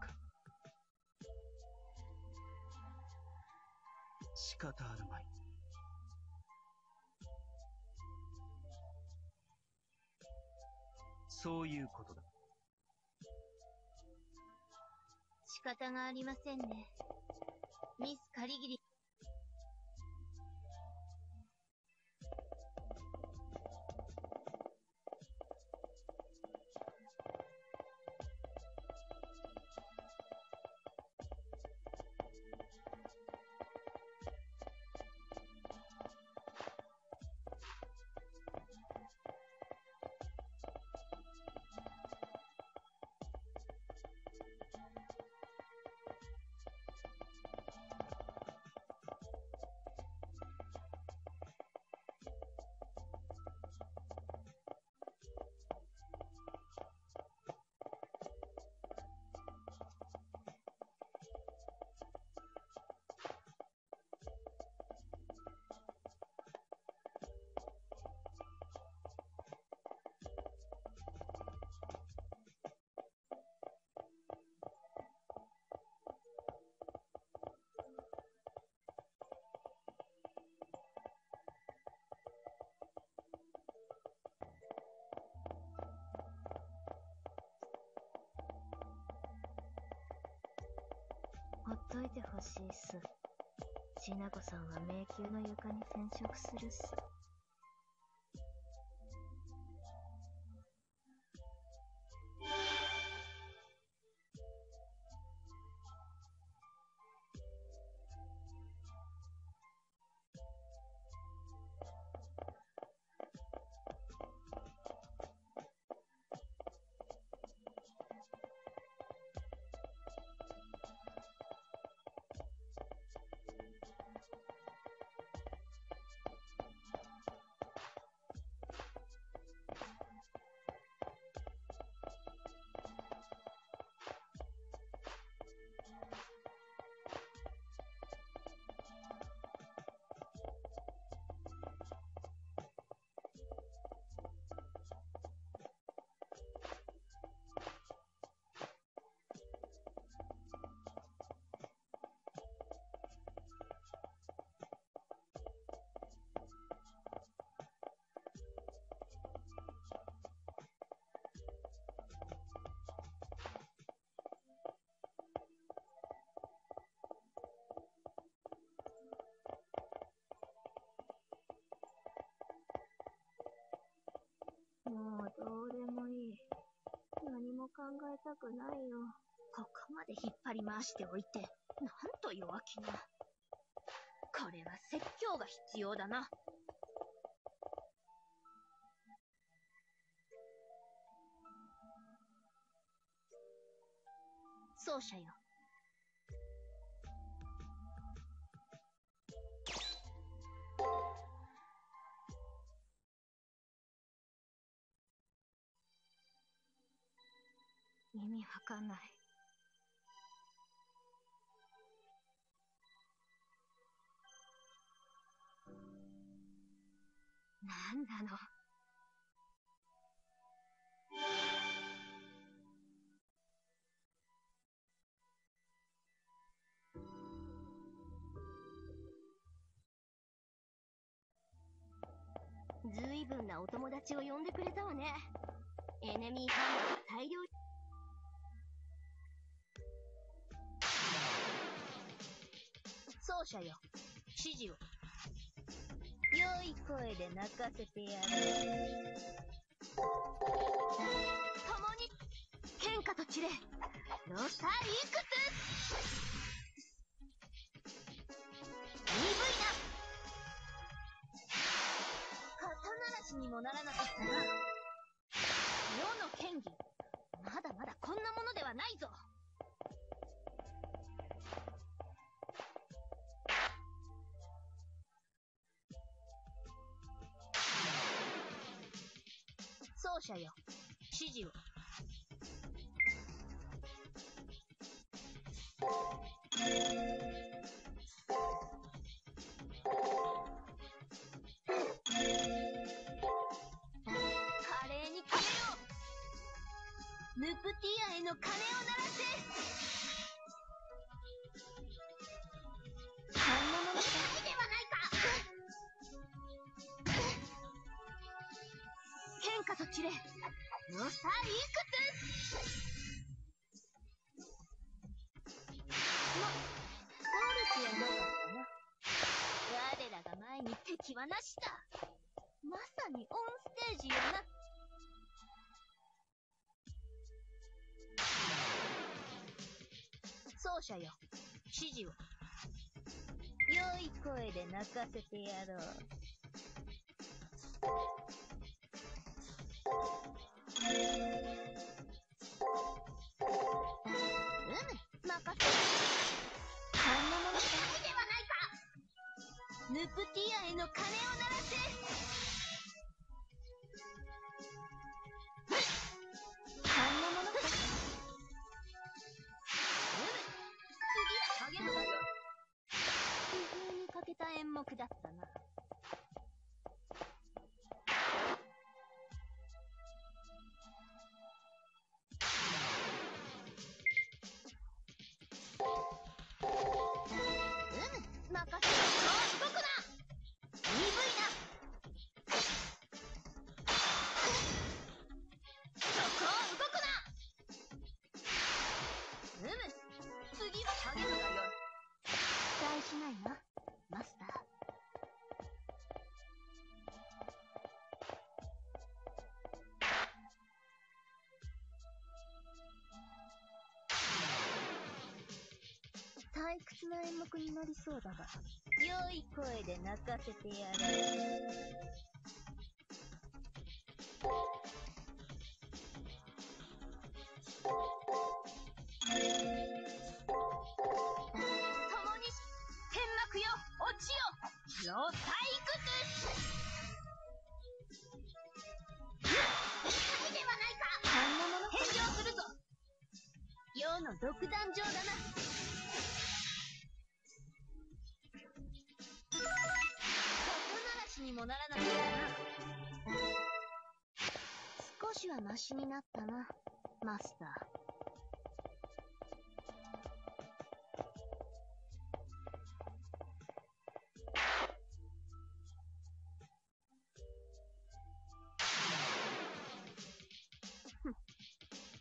仕方あるまい。そういうことだ。仕方がありませんね、ミス・カリギリ。ほっといてほしいっす。しなこさんは迷宮の床に染色するっす。もうどうでもいい。何も考えたくないよ。ここまで引っ張り回しておいて、なんと弱気な。これは説教が必要だな。奏者よ。意味わかんない。なんなの。ずいぶんなお友達を呼んでくれたわね。エネミーファンドが大量に。奏者よ、指示を。良い声で泣かせてやる。共に喧嘩と散れ、ロサリクス。鈍いな。肩ならしにもならなかったな。世の権威、まだまだこんなものではないぞ。奏者よ、指示を。ヌプティアへの鐘を鳴らせ。本物の鍵ではないか。変化とキレノサイクトゥ。 敵はなしだ。まさにオンステージよな。奏者よ、指示を。良い声で泣かせてやろう。うむ、任せ。 ヌプティアへの鐘を鳴らせ。本物の鍵。次は鍵だよ。工夫にかけた演目だったな。うん、任せろ。 退屈な演目になりそうだが、良い声で泣かせてやれ。共に天幕よ、落ちよ、ノサイクトゥ。 の独壇場だな。音鳴らしにもならなかったな。少しはマシになったな、マスター。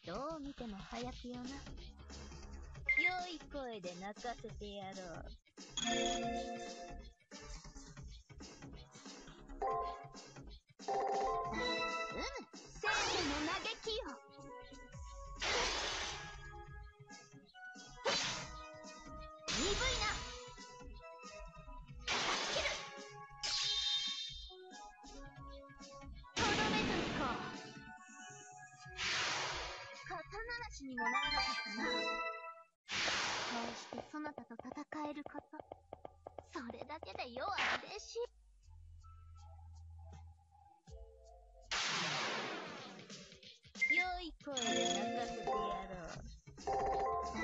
どう見ても早くよな。 良い声で泣かせてやろう。うん、正義の嘆きよ。鈍いな。叩き切る。とどめといこう。肩慣らしにもならなかったな。 こうしてそなたと戦えること、それだけで世は嬉しい。良い声で泣かせてやろう。う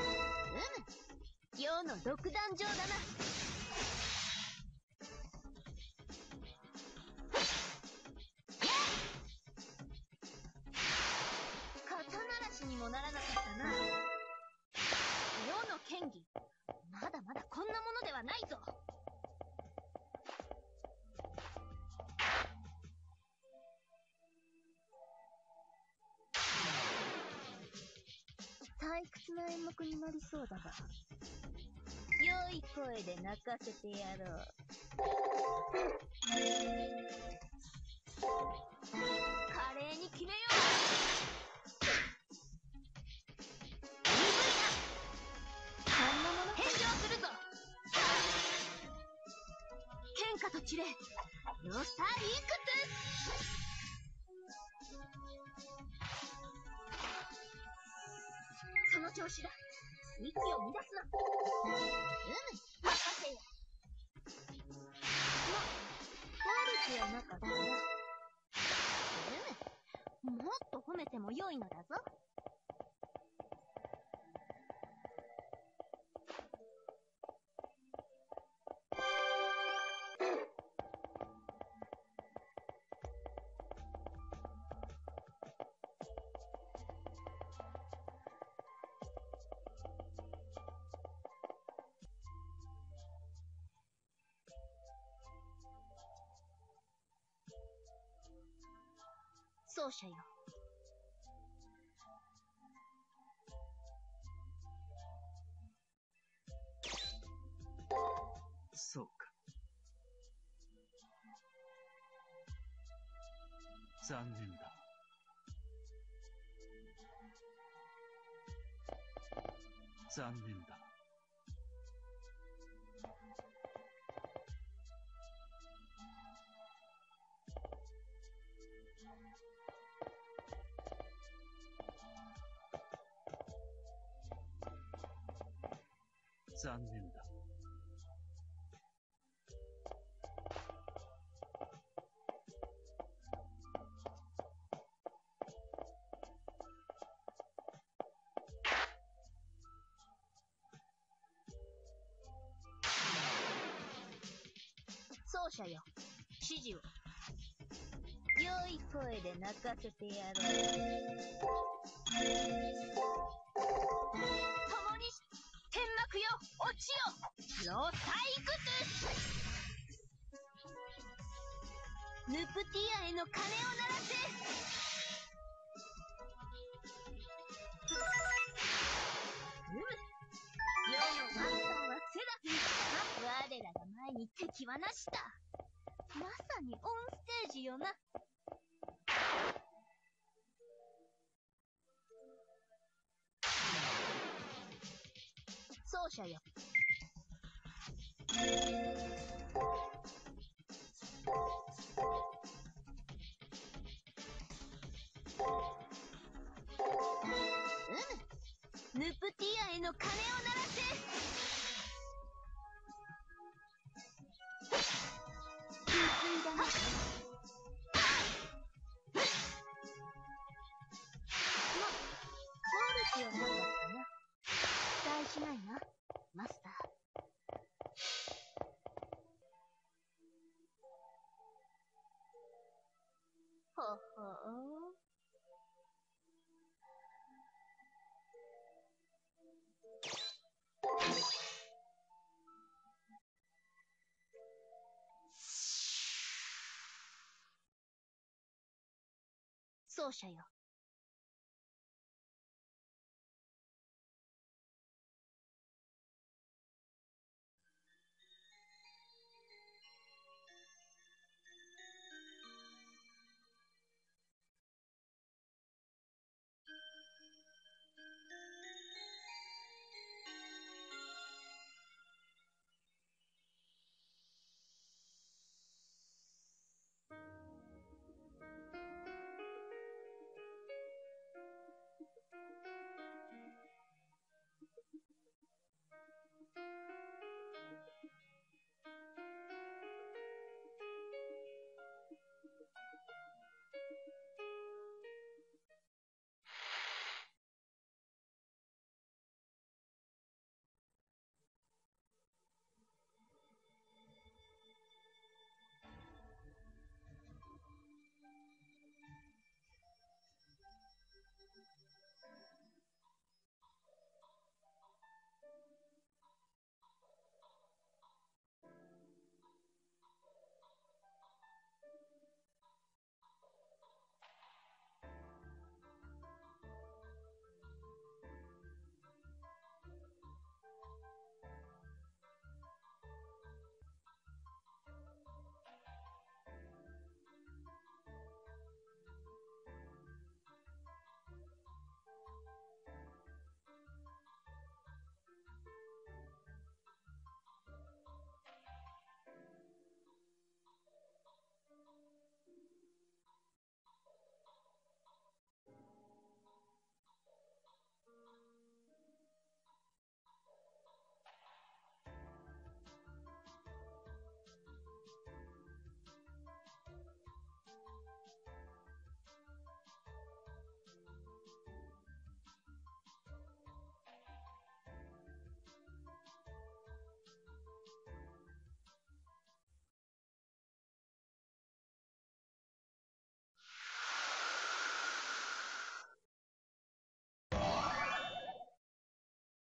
む、世の独壇場だな。肩鳴らしにもならなかったな。 剣技、まだまだこんなものではないぞ。退屈な演目になりそうだが、良い声で泣かせてやろう。華麗に決めよう。 きれいノサイクトゥ。その調子だ。息を乱すな。うむ、任せよ。ま、悪くはなかったな。うむ、もっと褒めても良いのだぞ。奏者よ。そうか。残念だ。残念だ。残念だ。奏者よ、指示を。良い声で泣かせてやろう。共に天幕よ、落ちよ、ロータイクトゥヌプティアへの鐘を鳴らせ。敵はなしだ。まさにオンステージよな。奏者よ。うむ。ヌプティアへの鐘を鳴らせ。奏者よ。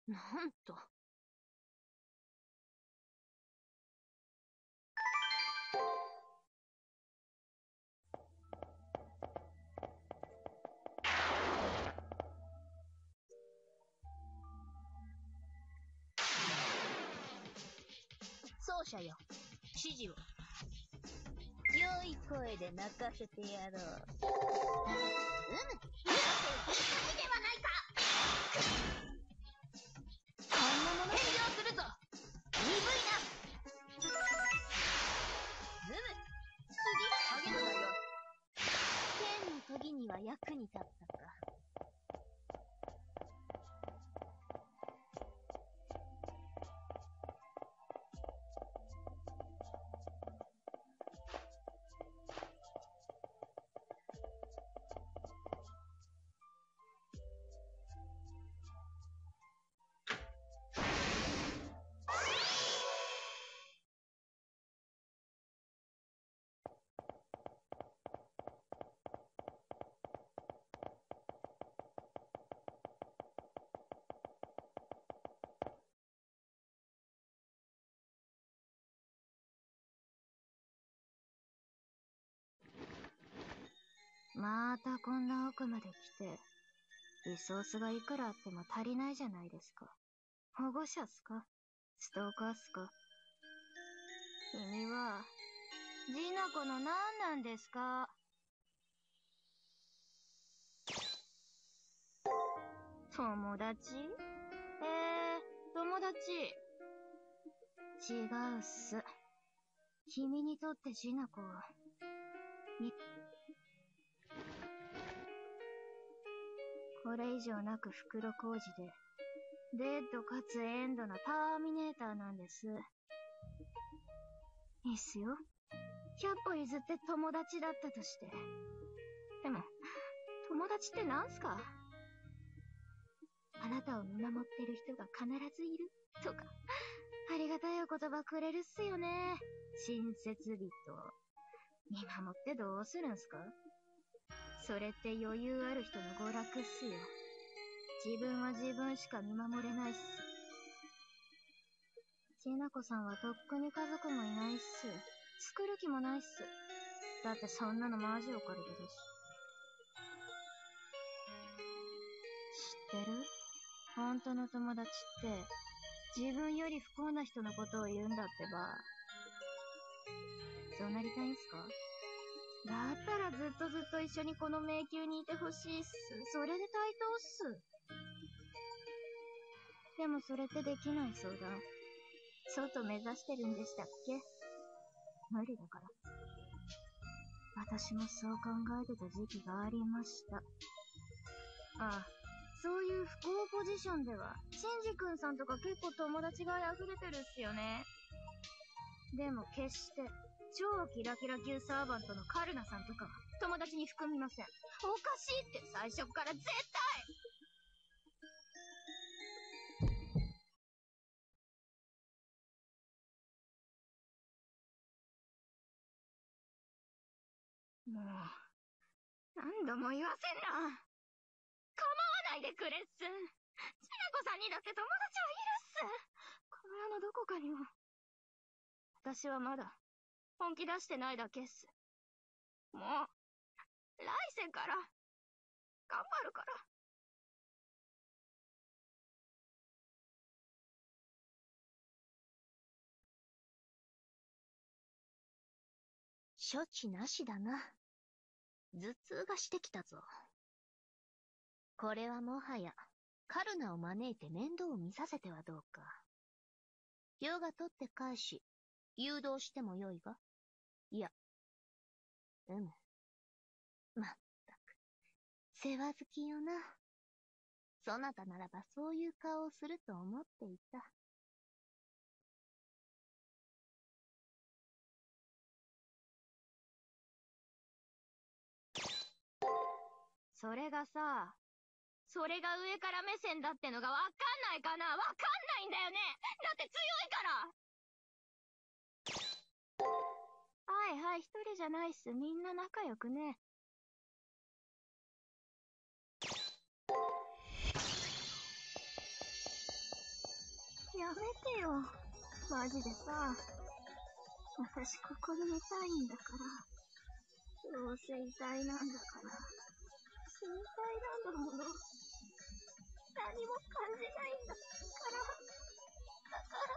なんと。者よ。指示を。良い声で泣かせてやろう。うむ、見事にではないか。こんなもの変容するぞ。鈍いな。うむ、次は励むだよ。剣の研ぎには役に立ったか。またこんな奥まで来て、リソースがいくらあっても足りないじゃないですか。保護者っすか？ストーカーっすか？君は、ジナコの何なんですか？友達？えー、友達。違うっす。君にとってジナコは、みこれ以上なく袋小路で、デッドかつエンドなターミネーターなんです。いいっすよ。ひゃっぽ譲って友達だったとして。でも、友達ってなんすか？あなたを見守ってる人が必ずいるとか、ありがたいお言葉くれるっすよね。親切人。見守ってどうするんすか？それって余裕ある人の娯楽っすよ。自分は自分しか見守れないっす。ジナコさんはとっくに家族もいないっす。作る気もないっす。だってそんなのマジオカルトだし。知ってる？本当の友達って、自分より不幸な人のことを言うんだってば。そうなりたいんすか？だったらずっとずっと一緒にこの迷宮にいてほしいっす。それで対等っす。でもそれってできない相談。外目指してるんでしたっけ？無理だから。私もそう考えてた時期がありました。ああ、そういう不幸ポジションでは、シンジ君さんとか結構友達が溢れてるっすよね。でも決して、超キラキラ級サーバントのカルナさんとかは友達に含みません。おかしいって最初から絶対！もう、何度も言わせんな！構わないでくれっす！ちなこさんにだって友達はいるっす！この世のどこかにも。私はまだ、本気出してないだけっす。もう、来世から、頑張るから。処置なしだな。頭痛がしてきたぞ。これはもはや、カルナを招いて面倒を見させてはどうか。ヨガ取って返し、誘導してもよいが。いや。うむ。まったく。世話好きよな。そなたならばそういう顔をすると思っていた。それがさ、それが上から目線だってのがわかんないかな？わかんないんだよね！だって強いから！はいはい、一人じゃないっす。みんな仲良くね。やめてよ。マジでさ。私ここで寝たいんだから。どうせ遺体なんだから。死にたいなんだもの。何も感じないんだから。だから。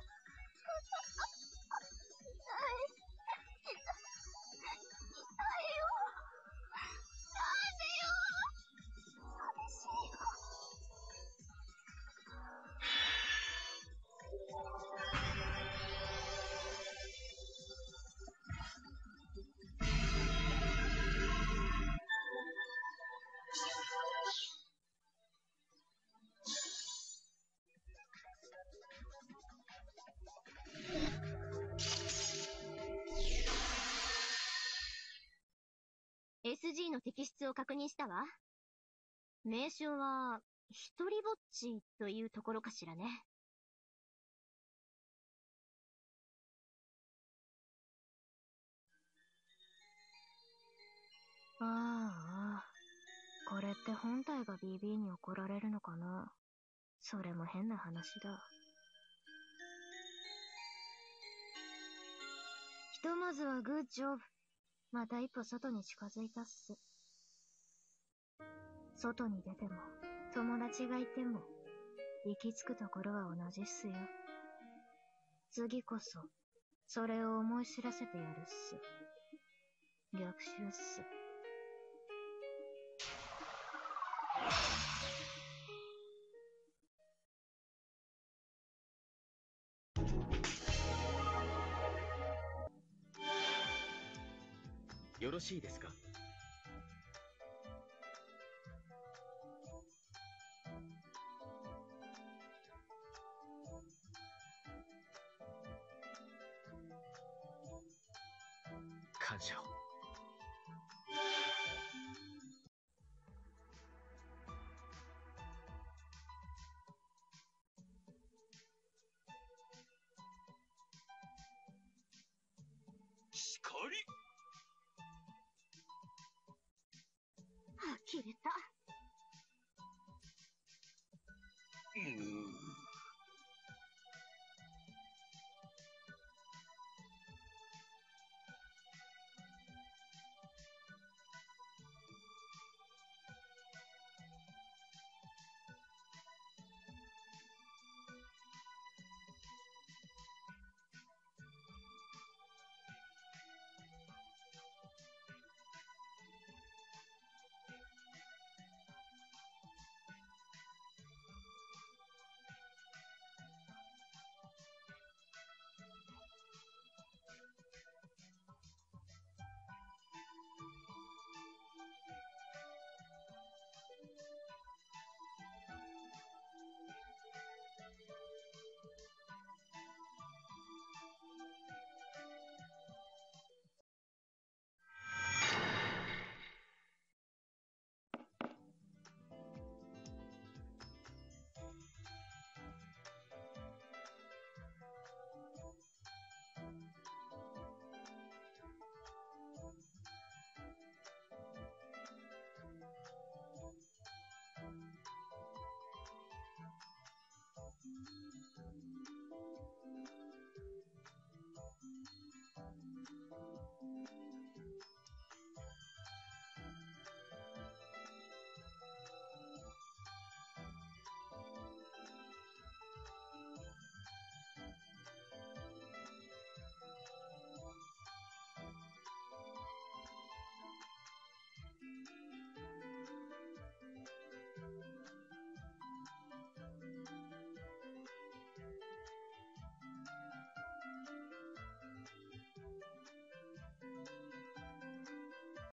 エスジー の摘出を確認したわ。名称は、ひとりぼっちというところかしらね。ああ、これって本体が ビービー に怒られるのかな。それも変な話だ。ひとまずはグッジョブ。また一歩外に近づいたっす。外に出ても、友達がいても、行き着くところは同じっすよ。次こそ、それを思い知らせてやるっす。逆襲っす。よろしいですか？感謝を。光！あ、消えた。うん。